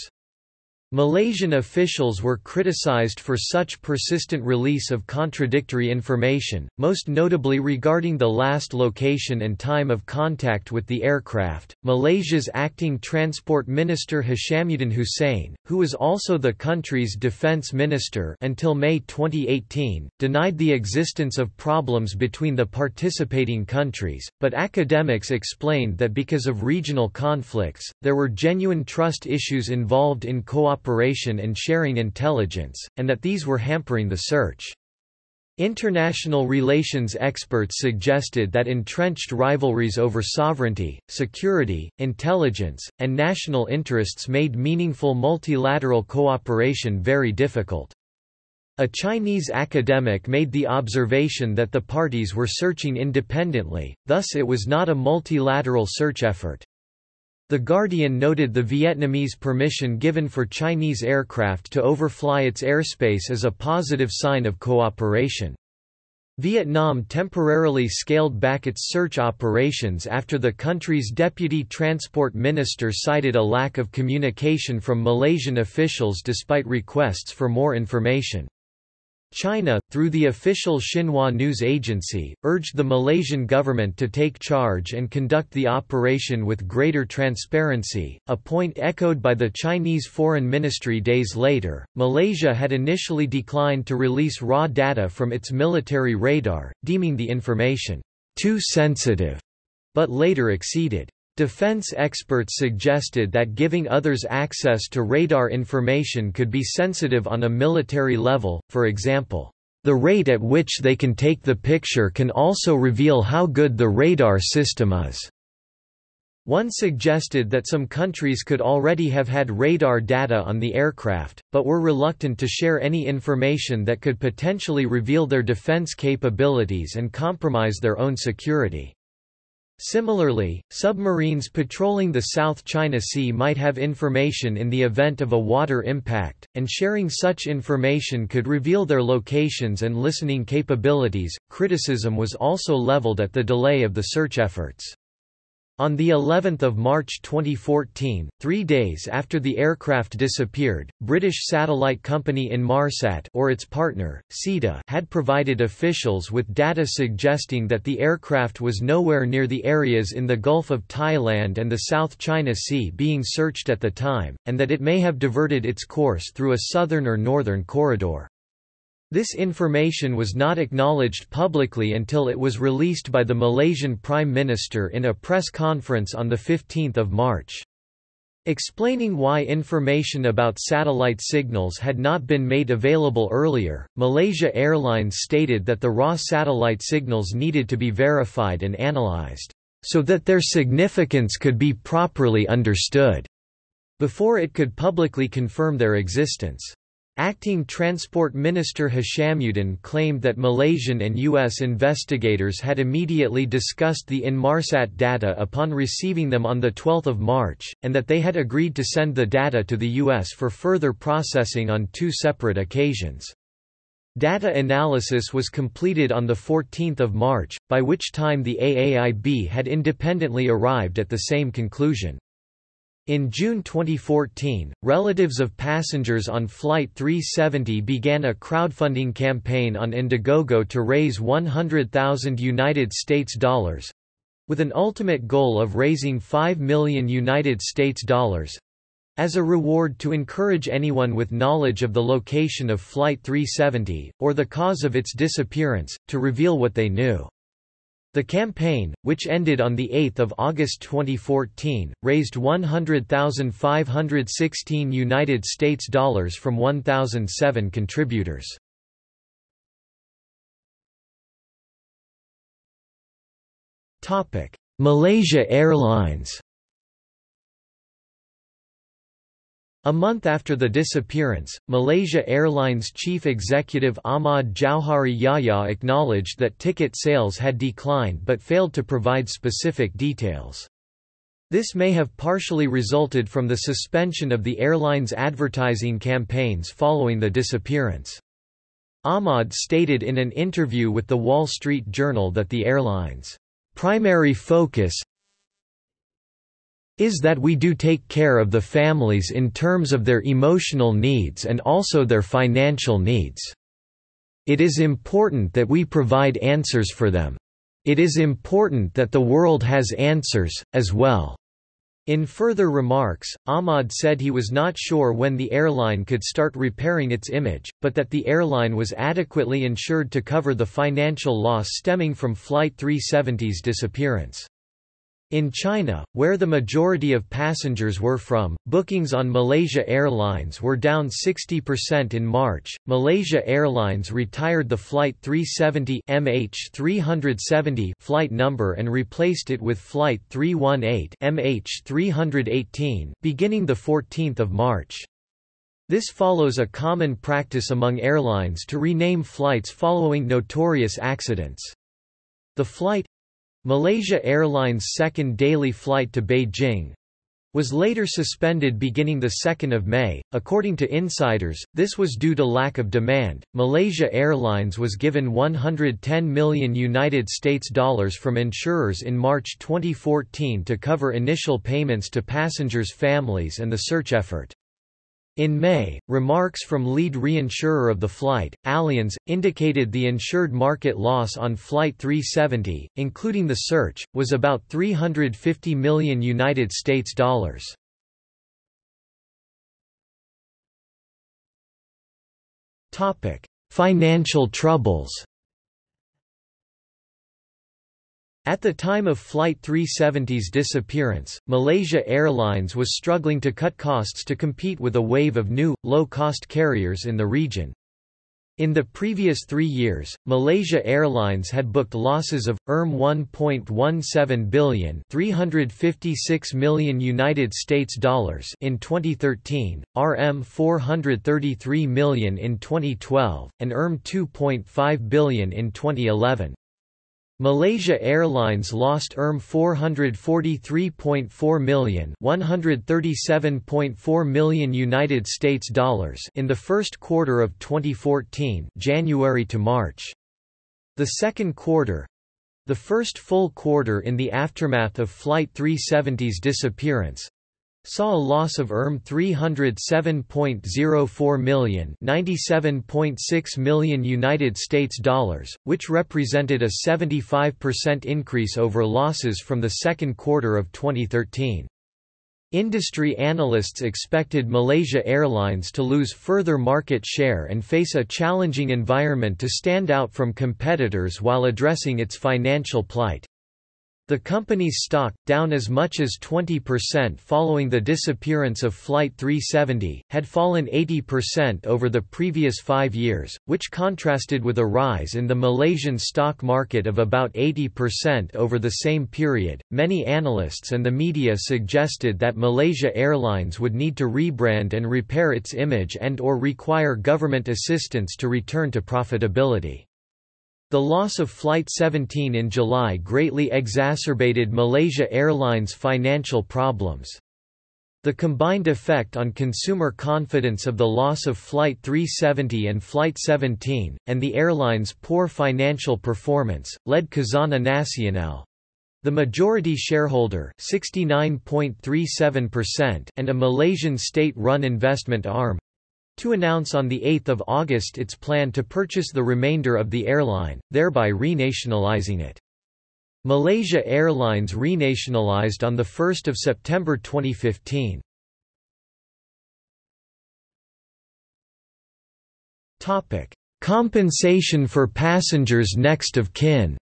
Malaysian officials were criticized for such persistent release of contradictory information, most notably regarding the last location and time of contact with the aircraft. Malaysia's acting Transport Minister Hishammuddin Hussein, who was also the country's defense minister until May 2018, denied the existence of problems between the participating countries, but academics explained that because of regional conflicts, there were genuine trust issues involved in cooperation and sharing intelligence, and that these were hampering the search. International relations experts suggested that entrenched rivalries over sovereignty, security, intelligence, and national interests made meaningful multilateral cooperation very difficult. A Chinese academic made the observation that the parties were searching independently, thus it was not a multilateral search effort. The Guardian noted the Vietnamese permission given for Chinese aircraft to overfly its airspace as a positive sign of cooperation. Vietnam temporarily scaled back its search operations after the country's deputy transport minister cited a lack of communication from Malaysian officials despite requests for more information. China, through the official Xinhua news agency, urged the Malaysian government to take charge and conduct the operation with greater transparency, a point echoed by the Chinese Foreign Ministry days later. Malaysia had initially declined to release raw data from its military radar, deeming the information too sensitive, but later acceded. Defense experts suggested that giving others access to radar information could be sensitive on a military level, for example, "The rate at which they can take the picture can also reveal how good the radar system is." One suggested that some countries could already have had radar data on the aircraft, but were reluctant to share any information that could potentially reveal their defense capabilities and compromise their own security. Similarly, submarines patrolling the South China Sea might have information in the event of a water impact, and sharing such information could reveal their locations and listening capabilities. Criticism was also leveled at the delay of the search efforts. On the 11th of March 2014, 3 days after the aircraft disappeared, British satellite company Inmarsat or its partner, SETA, had provided officials with data suggesting that the aircraft was nowhere near the areas in the Gulf of Thailand and the South China Sea being searched at the time, and that it may have diverted its course through a southern or northern corridor. This information was not acknowledged publicly until it was released by the Malaysian Prime Minister in a press conference on 15 March. Explaining why information about satellite signals had not been made available earlier, Malaysia Airlines stated that the raw satellite signals needed to be verified and analyzed, so that their significance could be properly understood, before it could publicly confirm their existence. Acting Transport Minister Hishammuddin claimed that Malaysian and U.S. investigators had immediately discussed the Inmarsat data upon receiving them on 12 March, and that they had agreed to send the data to the U.S. for further processing on 2 separate occasions. Data analysis was completed on 14 March, by which time the AAIB had independently arrived at the same conclusion. In June 2014, relatives of passengers on Flight 370 began a crowdfunding campaign on Indiegogo to raise US$100,000, with an ultimate goal of raising $5 million, as a reward to encourage anyone with knowledge of the location of Flight 370, or the cause of its disappearance, to reveal what they knew. The campaign, which ended on 8 August 2014, raised US$100,516 from 1,007 contributors. Malaysia Airlines. A month after the disappearance, Malaysia Airlines chief executive Ahmad Jauhari Yahya acknowledged that ticket sales had declined but failed to provide specific details. This may have partially resulted from the suspension of the airline's advertising campaigns following the disappearance. Ahmad stated in an interview with The Wall Street Journal that the airline's primary focus is that we do take care of the families in terms of their emotional needs and also their financial needs. It is important that we provide answers for them. It is important that the world has answers, as well. In further remarks, Ahmad said he was not sure when the airline could start repairing its image, but that the airline was adequately insured to cover the financial loss stemming from Flight 370's disappearance. In China, where the majority of passengers were from, bookings on Malaysia Airlines were down 60% in March. Malaysia Airlines retired the Flight 370 MH370 flight number and replaced it with Flight 318 MH318 beginning the 14th of March. This follows a common practice among airlines to rename flights following notorious accidents. The flight, Malaysia Airlines' second daily flight to Beijing, was later suspended beginning the 2nd of May. According to insiders, this was due to lack of demand. Malaysia Airlines was given US$110 million from insurers in March 2014 to cover initial payments to passengers' families and the search effort. In May, remarks from lead reinsurer of the flight, Allianz, indicated the insured market loss on Flight 370, including the search, was about US$350 million. Topic: Financial troubles. At the time of Flight 370's disappearance, Malaysia Airlines was struggling to cut costs to compete with a wave of new, low-cost carriers in the region. In the previous 3 years, Malaysia Airlines had booked losses of $1.17 billion US$356 million in 2013, $433 million in 2012, and $2.5 billion in 2011. Malaysia Airlines lost $443.4 million US$137.4 million in the first quarter of 2014, January to March. The second quarter, the first full quarter in the aftermath of Flight 370's disappearance, saw a loss of $307.04 million US$97.6 million, which represented a 75% increase over losses from the second quarter of 2013. Industry analysts expected Malaysia Airlines to lose further market share and face a challenging environment to stand out from competitors while addressing its financial plight. The company's stock, down as much as 20% following the disappearance of Flight 370, had fallen 80% over the previous 5 years, which contrasted with a rise in the Malaysian stock market of about 80% over the same period. Many analysts and the media suggested that Malaysia Airlines would need to rebrand and repair its image and/or require government assistance to return to profitability. The loss of Flight 17 in July greatly exacerbated Malaysia Airlines' financial problems. The combined effect on consumer confidence of the loss of Flight 370 and Flight 17, and the airline's poor financial performance, led Khazanah Nasional, the majority shareholder, 69.37%, and a Malaysian state-run investment arm, to announce on 8 August its plan to purchase the remainder of the airline, thereby renationalizing it. Malaysia Airlines renationalized on 1 September 2015. Compensation for passengers' next of kin.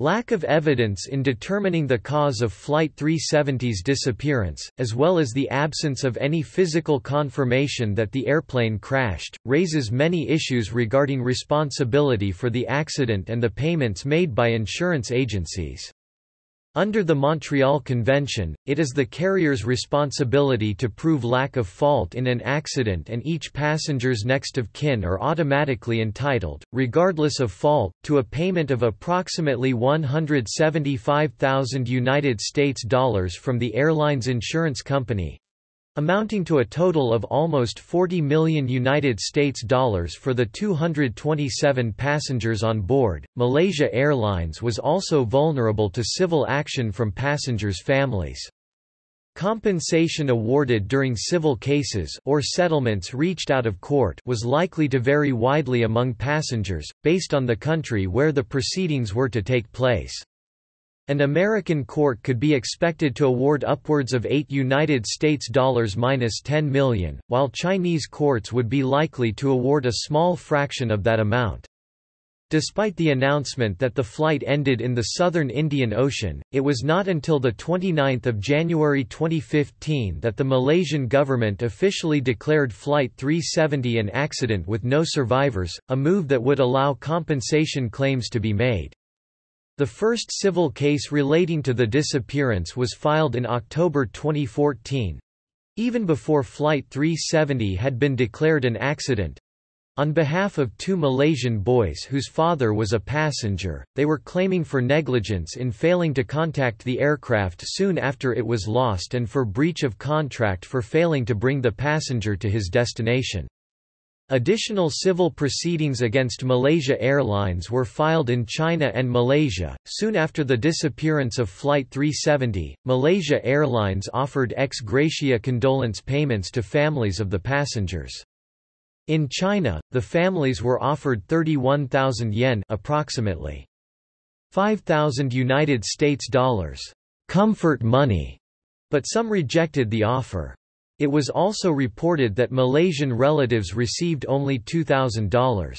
Lack of evidence in determining the cause of Flight 370's disappearance, as well as the absence of any physical confirmation that the airplane crashed, raises many issues regarding responsibility for the accident and the payments made by insurance agencies. Under the Montreal Convention, it is the carrier's responsibility to prove lack of fault in an accident, and each passenger's next of kin are automatically entitled, regardless of fault, to a payment of approximately US$175,000 from the airline's insurance company, amounting to a total of almost US$40 million for the 227 passengers on board. Malaysia Airlines was also vulnerable to civil action from passengers' families. Compensation awarded during civil cases or settlements reached out of court was likely to vary widely among passengers, based on the country where the proceedings were to take place. An American court could be expected to award upwards of US$8 million minus $10 million, while Chinese courts would be likely to award a small fraction of that amount. Despite the announcement that the flight ended in the southern Indian Ocean, it was not until 29 January 2015 that the Malaysian government officially declared Flight 370 an accident with no survivors, a move that would allow compensation claims to be made. The first civil case relating to the disappearance was filed in October 2014, even before Flight 370 had been declared an accident, on behalf of two Malaysian boys whose father was a passenger. They were claiming for negligence in failing to contact the aircraft soon after it was lost and for breach of contract for failing to bring the passenger to his destination. Additional civil proceedings against Malaysia Airlines were filed in China and Malaysia. Soon after the disappearance of Flight 370, Malaysia Airlines offered ex gratia condolence payments to families of the passengers. In China, the families were offered 31,000 yen, approximately $5,000 comfort money, but some rejected the offer. It was also reported that Malaysian relatives received only $2,000.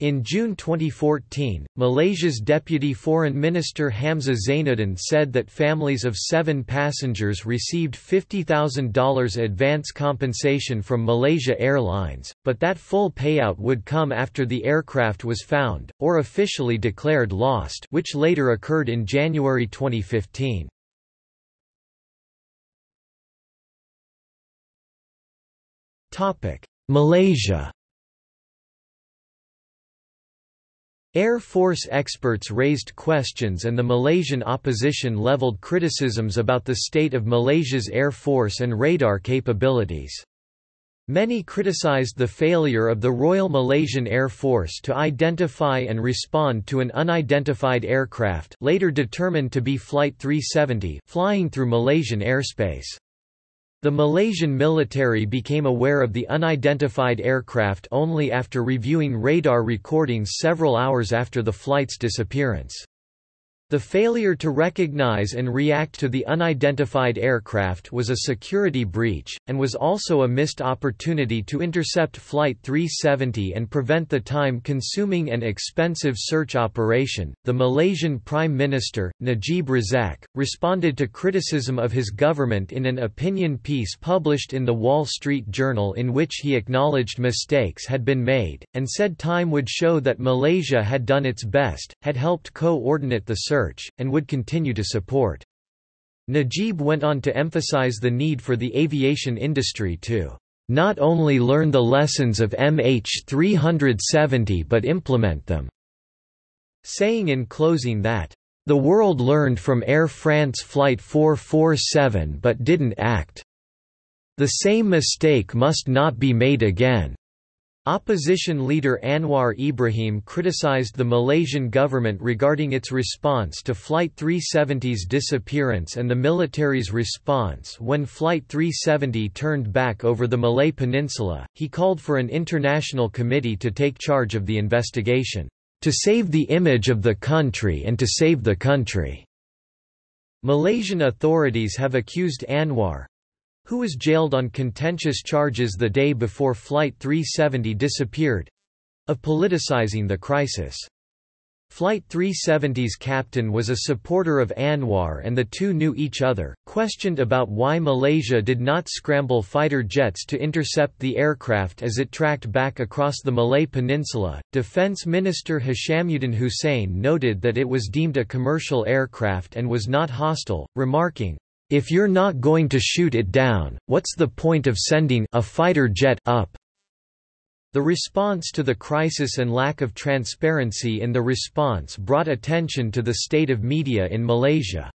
In June 2014, Malaysia's Deputy Foreign Minister Hamzah Zainuddin said that families of 7 passengers received $50,000 advance compensation from Malaysia Airlines, but that full payout would come after the aircraft was found, or officially declared lost, which later occurred in January 2015. Malaysia. Air Force experts raised questions and the Malaysian opposition levelled criticisms about the state of Malaysia's Air Force and radar capabilities. Many criticised the failure of the Royal Malaysian Air Force to identify and respond to an unidentified aircraft, later determined to be Flight 370, flying through Malaysian airspace. The Malaysian military became aware of the unidentified aircraft only after reviewing radar recordings several hours after the flight's disappearance. The failure to recognize and react to the unidentified aircraft was a security breach, and was also a missed opportunity to intercept Flight 370 and prevent the time-consuming and expensive search operation. The Malaysian Prime Minister, Najib Razak, responded to criticism of his government in an opinion piece published in The Wall Street Journal, in which he acknowledged mistakes had been made, and said time would show that Malaysia had done its best, had helped coordinate the search, and would continue to support. Najib went on to emphasize the need for the aviation industry to not only learn the lessons of MH370 but implement them, saying in closing that the world learned from Air France Flight 447 but didn't act. The same mistake must not be made again. Opposition leader Anwar Ibrahim criticized the Malaysian government regarding its response to Flight 370's disappearance and the military's response when Flight 370 turned back over the Malay Peninsula. He called for an international committee to take charge of the investigation, to save the image of the country and to save the country. Malaysian authorities have accused Anwar, who was jailed on contentious charges the day before Flight 370 disappeared, of politicizing the crisis. Flight 370's captain was a supporter of Anwar and the two knew each other. Questioned about why Malaysia did not scramble fighter jets to intercept the aircraft as it tracked back across the Malay Peninsula, Defence Minister Hishamuddin Hussein noted that it was deemed a commercial aircraft and was not hostile, remarking, "If you're not going to shoot it down, what's the point of sending a fighter jet up?" The response to the crisis and lack of transparency in the response brought attention to the state of media in Malaysia.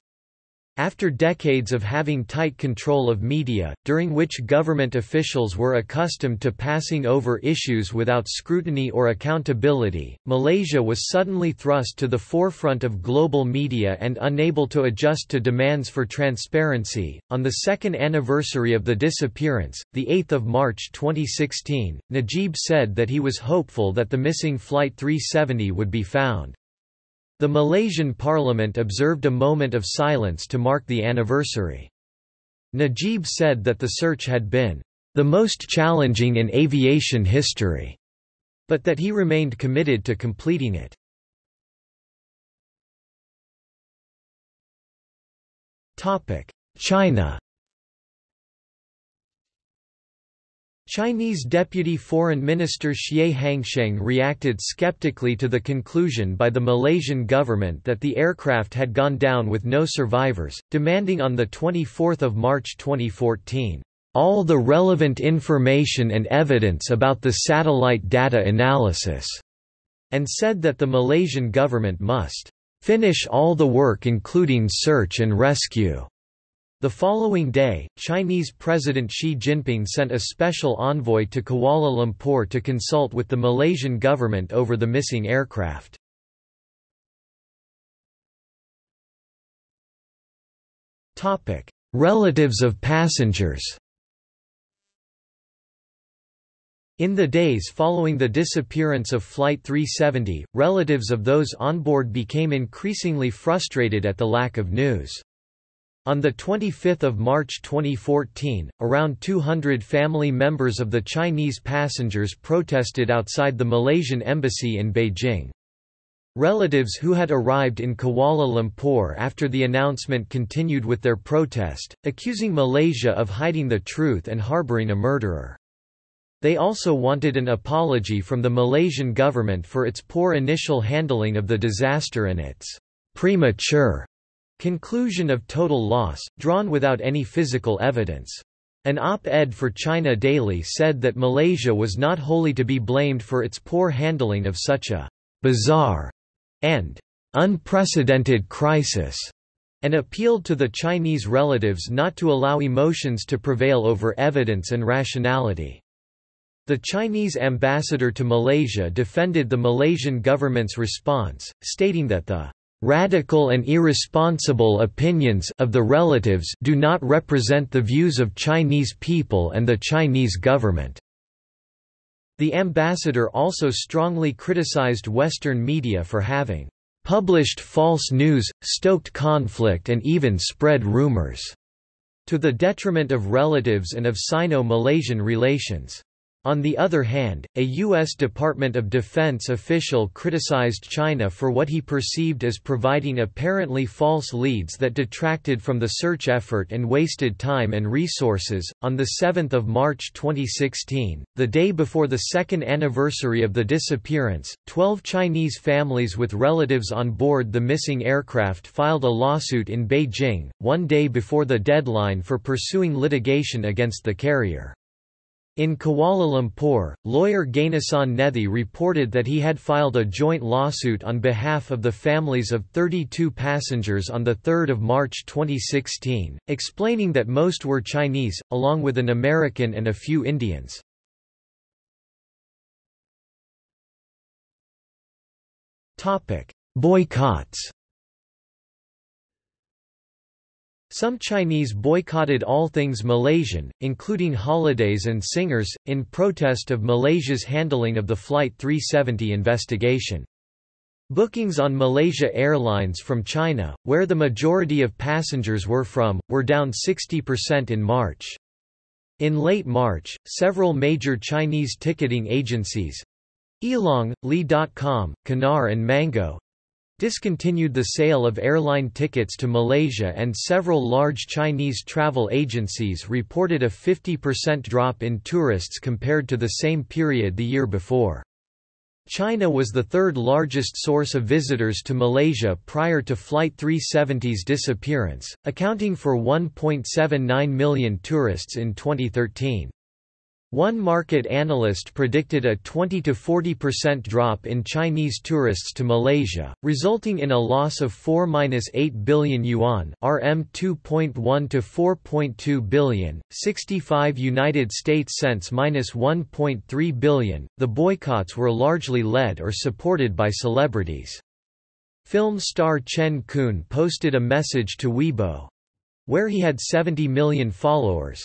After decades of having tight control of media, during which government officials were accustomed to passing over issues without scrutiny or accountability, Malaysia was suddenly thrust to the forefront of global media and unable to adjust to demands for transparency. On the second anniversary of the disappearance, 8 March 2016, Najib said that he was hopeful that the missing Flight 370 would be found. The Malaysian parliament observed a moment of silence to mark the anniversary. Najib said that the search had been the most challenging in aviation history, but that he remained committed to completing it. China. Chinese Deputy Foreign Minister Xie Hangsheng reacted skeptically to the conclusion by the Malaysian government that the aircraft had gone down with no survivors, demanding on 24 March 2014, "...all the relevant information and evidence about the satellite data analysis," and said that the Malaysian government must "...finish all the work including search and rescue." The following day, Chinese President Xi Jinping sent a special envoy to Kuala Lumpur to consult with the Malaysian government over the missing aircraft. Relatives of passengers. In the days following the disappearance of Flight 370, relatives of those on board became increasingly frustrated at the lack of news. On 25 March 2014, around 200 family members of the Chinese passengers protested outside the Malaysian embassy in Beijing. Relatives who had arrived in Kuala Lumpur after the announcement continued with their protest, accusing Malaysia of hiding the truth and harboring a murderer. They also wanted an apology from the Malaysian government for its poor initial handling of the disaster and its premature conclusion of total loss, drawn without any physical evidence. An op-ed for China Daily said that Malaysia was not wholly to be blamed for its poor handling of such a bizarre and unprecedented crisis, and appealed to the Chinese relatives not to allow emotions to prevail over evidence and rationality. The Chinese ambassador to Malaysia defended the Malaysian government's response, stating that the radical and irresponsible opinions of the relatives do not represent the views of Chinese people and the Chinese government. The ambassador also strongly criticized Western media for having published false news, stoked conflict, and even spread rumors, to the detriment of relatives and of Sino-Malaysian relations. On the other hand, a U.S. Department of Defense official criticized China for what he perceived as providing apparently false leads that detracted from the search effort and wasted time and resources. On 7 March 2016, the day before the second anniversary of the disappearance, 12 Chinese families with relatives on board the missing aircraft filed a lawsuit in Beijing, one day before the deadline for pursuing litigation against the carrier. In Kuala Lumpur, lawyer Ganesan Nethi reported that he had filed a joint lawsuit on behalf of the families of 32 passengers on 3 March 2016, explaining that most were Chinese, along with an American and a few Indians. Boycotts. Some Chinese boycotted all things Malaysian, including holidays and singers, in protest of Malaysia's handling of the Flight 370 investigation. Bookings on Malaysia Airlines from China, where the majority of passengers were from, were down 60% in March. In late March, several major Chinese ticketing agencies—Elong, Li.com, Qanar and Mango— discontinued the sale of airline tickets to Malaysia, and several large Chinese travel agencies reported a 50% drop in tourists compared to the same period the year before. China was the third largest source of visitors to Malaysia prior to Flight 370's disappearance, accounting for 1.79 million tourists in 2013. One market analyst predicted a 20 to 40% drop in Chinese tourists to Malaysia, resulting in a loss of 4–8 billion yuan (RM 2.1 to 4.2 billion, 65 United States cents -1.3 billion). The boycotts were largely led or supported by celebrities. Film star Chen Kun posted a message to Weibo, where he had 70 million followers,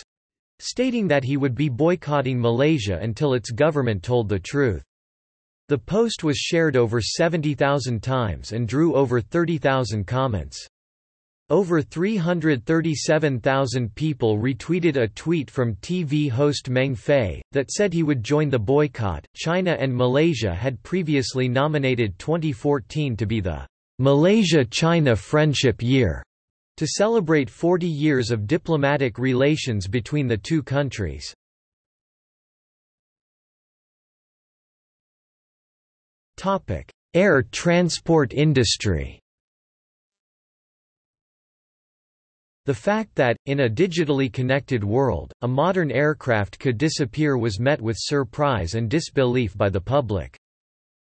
stating that he would be boycotting Malaysia until its government told the truth. The post was shared over 70,000 times and drew over 30,000 comments. Over 337,000 people retweeted a tweet from TV host Meng Fei that said he would join the boycott. China and Malaysia had previously nominated 2014 to be the Malaysia-China Friendship Year, to celebrate 40 years of diplomatic relations between the two countries. Air transport industry. The fact that, in a digitally connected world, a modern aircraft could disappear was met with surprise and disbelief by the public.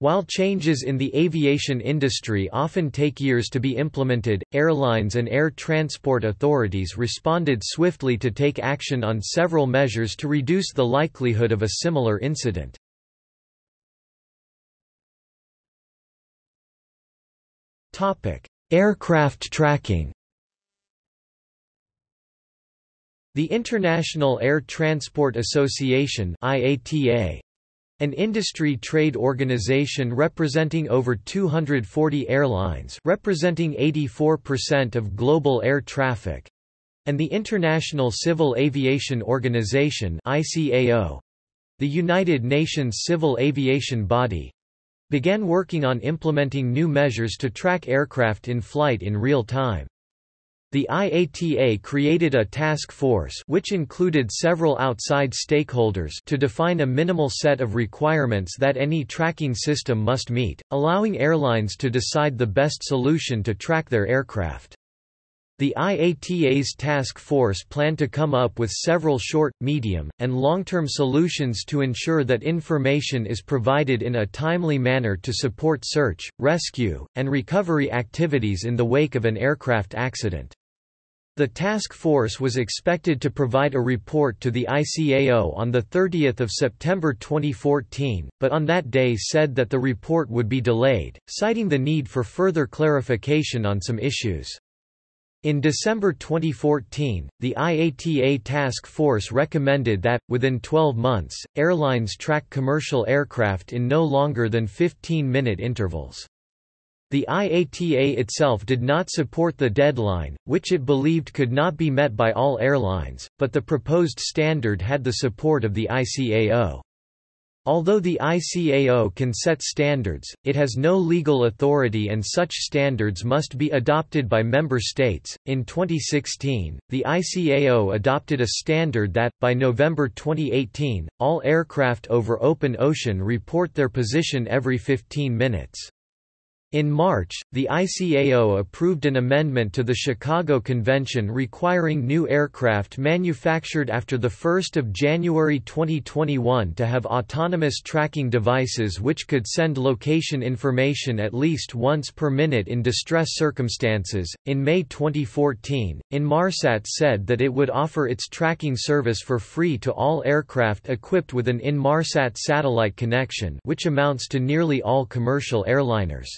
While changes in the aviation industry often take years to be implemented, airlines and air transport authorities responded swiftly to take action on several measures to reduce the likelihood of a similar incident. Aircraft tracking. The International Air Transport Association (IATA), an industry trade organization representing over 240 airlines representing 84% of global air traffic, and the International Civil Aviation Organization (ICAO), the United Nations Civil Aviation Body, began working on implementing new measures to track aircraft in flight in real time. The IATA created a task force which included several outside stakeholders to define a minimal set of requirements that any tracking system must meet, allowing airlines to decide the best solution to track their aircraft. The IATA's task force planned to come up with several short, medium, and long-term solutions to ensure that information is provided in a timely manner to support search, rescue, and recovery activities in the wake of an aircraft accident. The task force was expected to provide a report to the ICAO on 30 September 2014, but on that day said that the report would be delayed, citing the need for further clarification on some issues. In December 2014, the IATA task force recommended that, within 12 months, airlines track commercial aircraft in no longer than 15-minute intervals. The IATA itself did not support the deadline, which it believed could not be met by all airlines, but the proposed standard had the support of the ICAO. Although the ICAO can set standards, it has no legal authority and such standards must be adopted by member states. In 2016, the ICAO adopted a standard that, by November 2018, all aircraft over open ocean report their position every 15 minutes. In March, the ICAO approved an amendment to the Chicago Convention requiring new aircraft manufactured after 1 January 2021 to have autonomous tracking devices which could send location information at least once per minute in distress circumstances. In May 2014, Inmarsat said that it would offer its tracking service for free to all aircraft equipped with an Inmarsat satellite connection, which amounts to nearly all commercial airliners.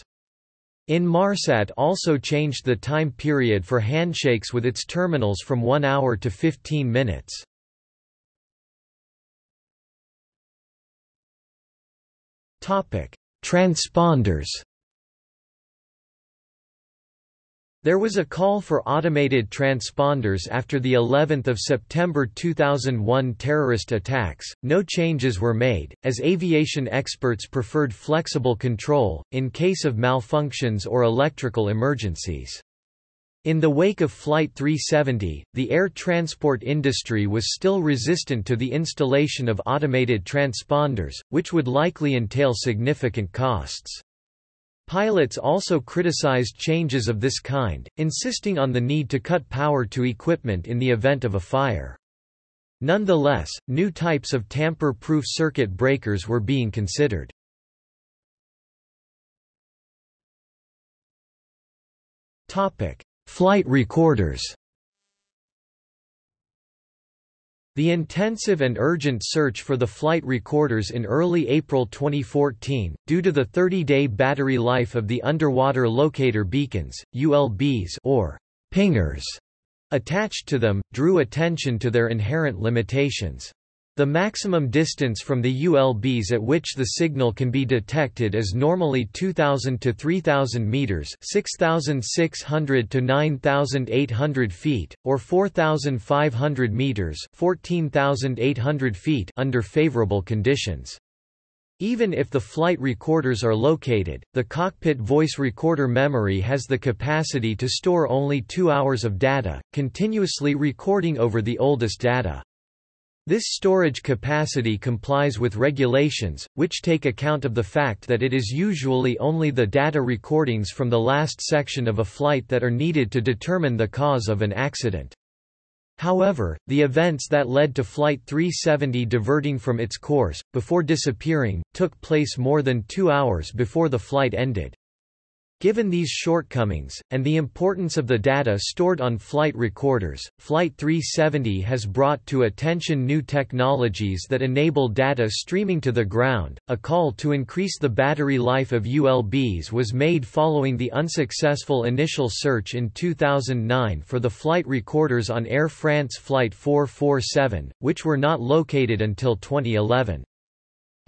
Inmarsat also changed the time period for handshakes with its terminals from 1 hour to 15 minutes. Transponders. There was a call for automated transponders after the 11th of September 2001 terrorist attacks. No changes were made, as aviation experts preferred flexible control in case of malfunctions or electrical emergencies. In the wake of Flight 370, the air transport industry was still resistant to the installation of automated transponders, which would likely entail significant costs. Pilots also criticized changes of this kind, insisting on the need to cut power to equipment in the event of a fire. Nonetheless, new types of tamper-proof circuit breakers were being considered. Flight recorders. The intensive and urgent search for the flight recorders in early April 2014, due to the 30-day battery life of the underwater locator beacons, ULBs or pingers, attached to them, drew attention to their inherent limitations. The maximum distance from the ULBs at which the signal can be detected is normally 2,000 to 3,000 meters (6,600 to 9,800 feet) or 4,500 meters (14,800 feet) under favorable conditions. Even if the flight recorders are located, the cockpit voice recorder memory has the capacity to store only 2 hours of data, continuously recording over the oldest data. This storage capacity complies with regulations, which take account of the fact that it is usually only the data recordings from the last section of a flight that are needed to determine the cause of an accident. However, the events that led to Flight 370 diverting from its course, before disappearing, took place more than 2 hours before the flight ended. Given these shortcomings, and the importance of the data stored on flight recorders, Flight 370 has brought to attention new technologies that enable data streaming to the ground. A call to increase the battery life of ULBs was made following the unsuccessful initial search in 2009 for the flight recorders on Air France Flight 447, which were not located until 2011.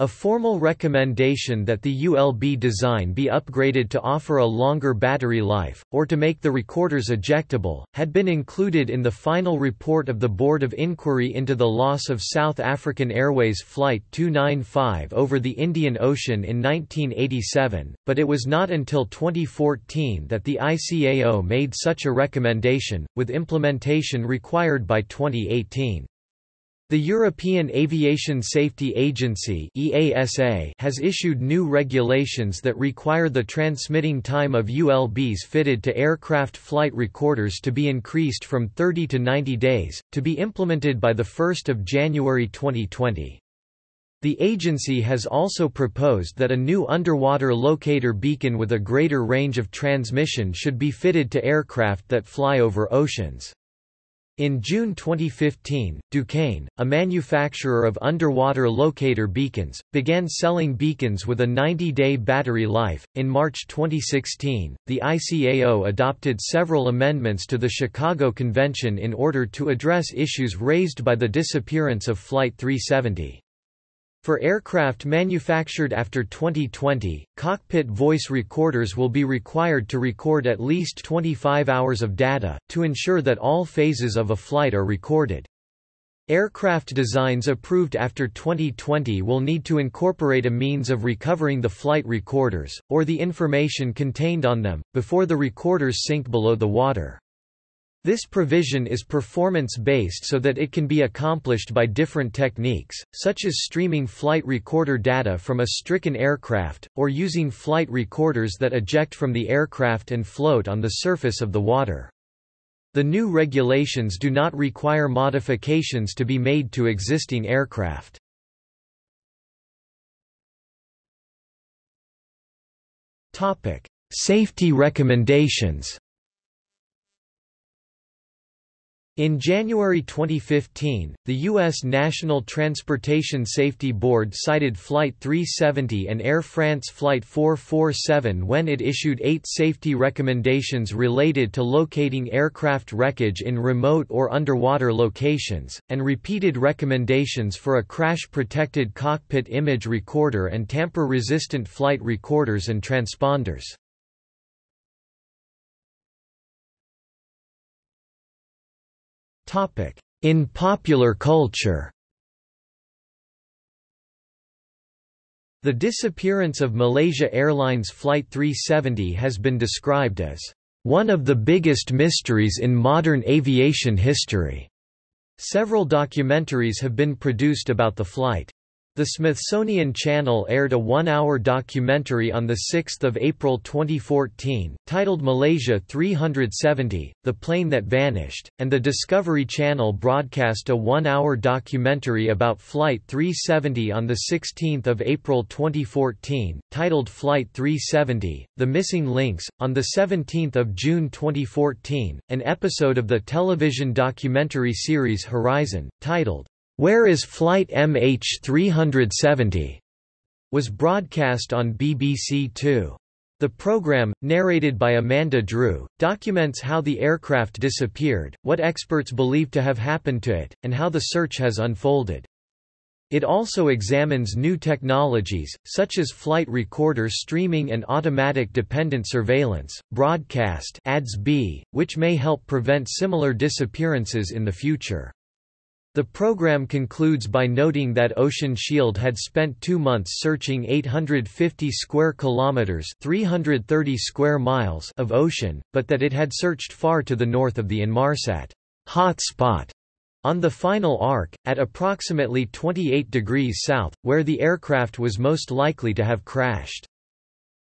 A formal recommendation that the ULB design be upgraded to offer a longer battery life, or to make the recorders ejectable, had been included in the final report of the Board of Inquiry into the loss of South African Airways Flight 295 over the Indian Ocean in 1987, but it was not until 2014 that the ICAO made such a recommendation, with implementation required by 2018. The European Aviation Safety Agency (EASA) has issued new regulations that require the transmitting time of ULBs fitted to aircraft flight recorders to be increased from 30 to 90 days, to be implemented by 1 January 2020. The agency has also proposed that a new underwater locator beacon with a greater range of transmission should be fitted to aircraft that fly over oceans. In June 2015, Duquesne, a manufacturer of underwater locator beacons, began selling beacons with a 90-day battery life. In March 2016, the ICAO adopted several amendments to the Chicago Convention in order to address issues raised by the disappearance of Flight 370. For aircraft manufactured after 2020, cockpit voice recorders will be required to record at least 25 hours of data, to ensure that all phases of a flight are recorded. Aircraft designs approved after 2020 will need to incorporate a means of recovering the flight recorders, or the information contained on them, before the recorders sink below the water. This provision is performance-based so that it can be accomplished by different techniques, such as streaming flight recorder data from a stricken aircraft, or using flight recorders that eject from the aircraft and float on the surface of the water. The new regulations do not require modifications to be made to existing aircraft. Topic: Safety recommendations. In January 2015, the U.S. National Transportation Safety Board cited Flight 370 and Air France Flight 447 when it issued 8 safety recommendations related to locating aircraft wreckage in remote or underwater locations, and repeated recommendations for a crash-protected cockpit image recorder and tamper-resistant flight recorders and transponders. In popular culture. The disappearance of Malaysia Airlines Flight 370 has been described as one of the biggest mysteries in modern aviation history. Several documentaries have been produced about the flight. The Smithsonian Channel aired a one-hour documentary on 6 April 2014, titled Malaysia 370, The Plane That Vanished, and the Discovery Channel broadcast a one-hour documentary about Flight 370 on 16 April 2014, titled Flight 370, The Missing Links. On 17 June 2014, an episode of the television documentary series Horizon, titled Where is Flight MH370? Was broadcast on BBC Two. The program, narrated by Amanda Drew, documents how the aircraft disappeared, what experts believe to have happened to it, and how the search has unfolded. It also examines new technologies, such as flight recorder streaming and automatic dependent surveillance, broadcast (ADS-B), which may help prevent similar disappearances in the future. The program concludes by noting that Ocean Shield had spent 2 months searching 850 square kilometers (330 square miles) of ocean, but that it had searched far to the north of the Inmarsat hotspot on the final arc, at approximately 28 degrees south, where the aircraft was most likely to have crashed.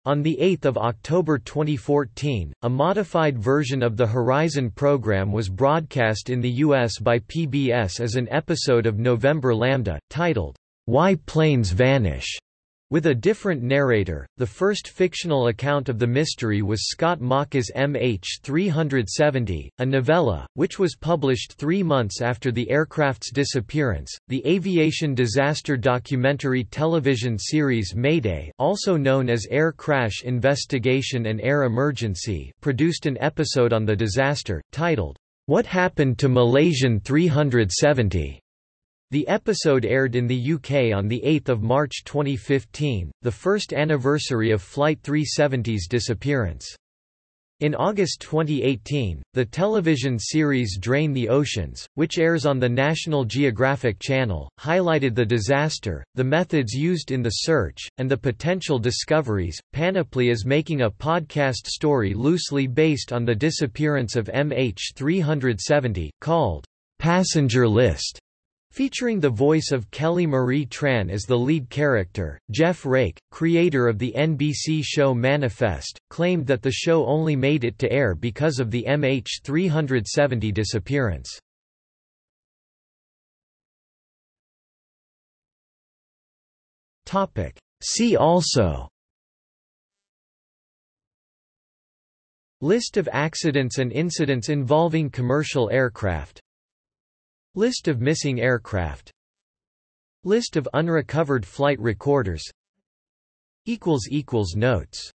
On 8 October 2014, a modified version of the Horizon program was broadcast in the US by PBS as an episode of November Lambda, titled, Why Planes Vanish, with a different narrator. The first fictional account of the mystery was Scott Maka's MH370, a novella, which was published 3 months after the aircraft's disappearance. The aviation disaster documentary television series Mayday, also known as Air Crash Investigation and Air Emergency, produced an episode on the disaster, titled, What Happened to Malaysian 370? The episode aired in the UK on 8 March 2015, the first anniversary of Flight 370's disappearance. In August 2018, the television series Drain the Oceans, which airs on the National Geographic Channel, highlighted the disaster, the methods used in the search, and the potential discoveries. Panoply is making a podcast story loosely based on the disappearance of MH370, called Passenger List, featuring the voice of Kelly Marie Tran as the lead character. Jeff Rake, creator of the NBC show Manifest, claimed that the show only made it to air because of the MH370 disappearance. See also: List of accidents and incidents involving commercial aircraft, List of missing aircraft, List of unrecovered flight recorders. Notes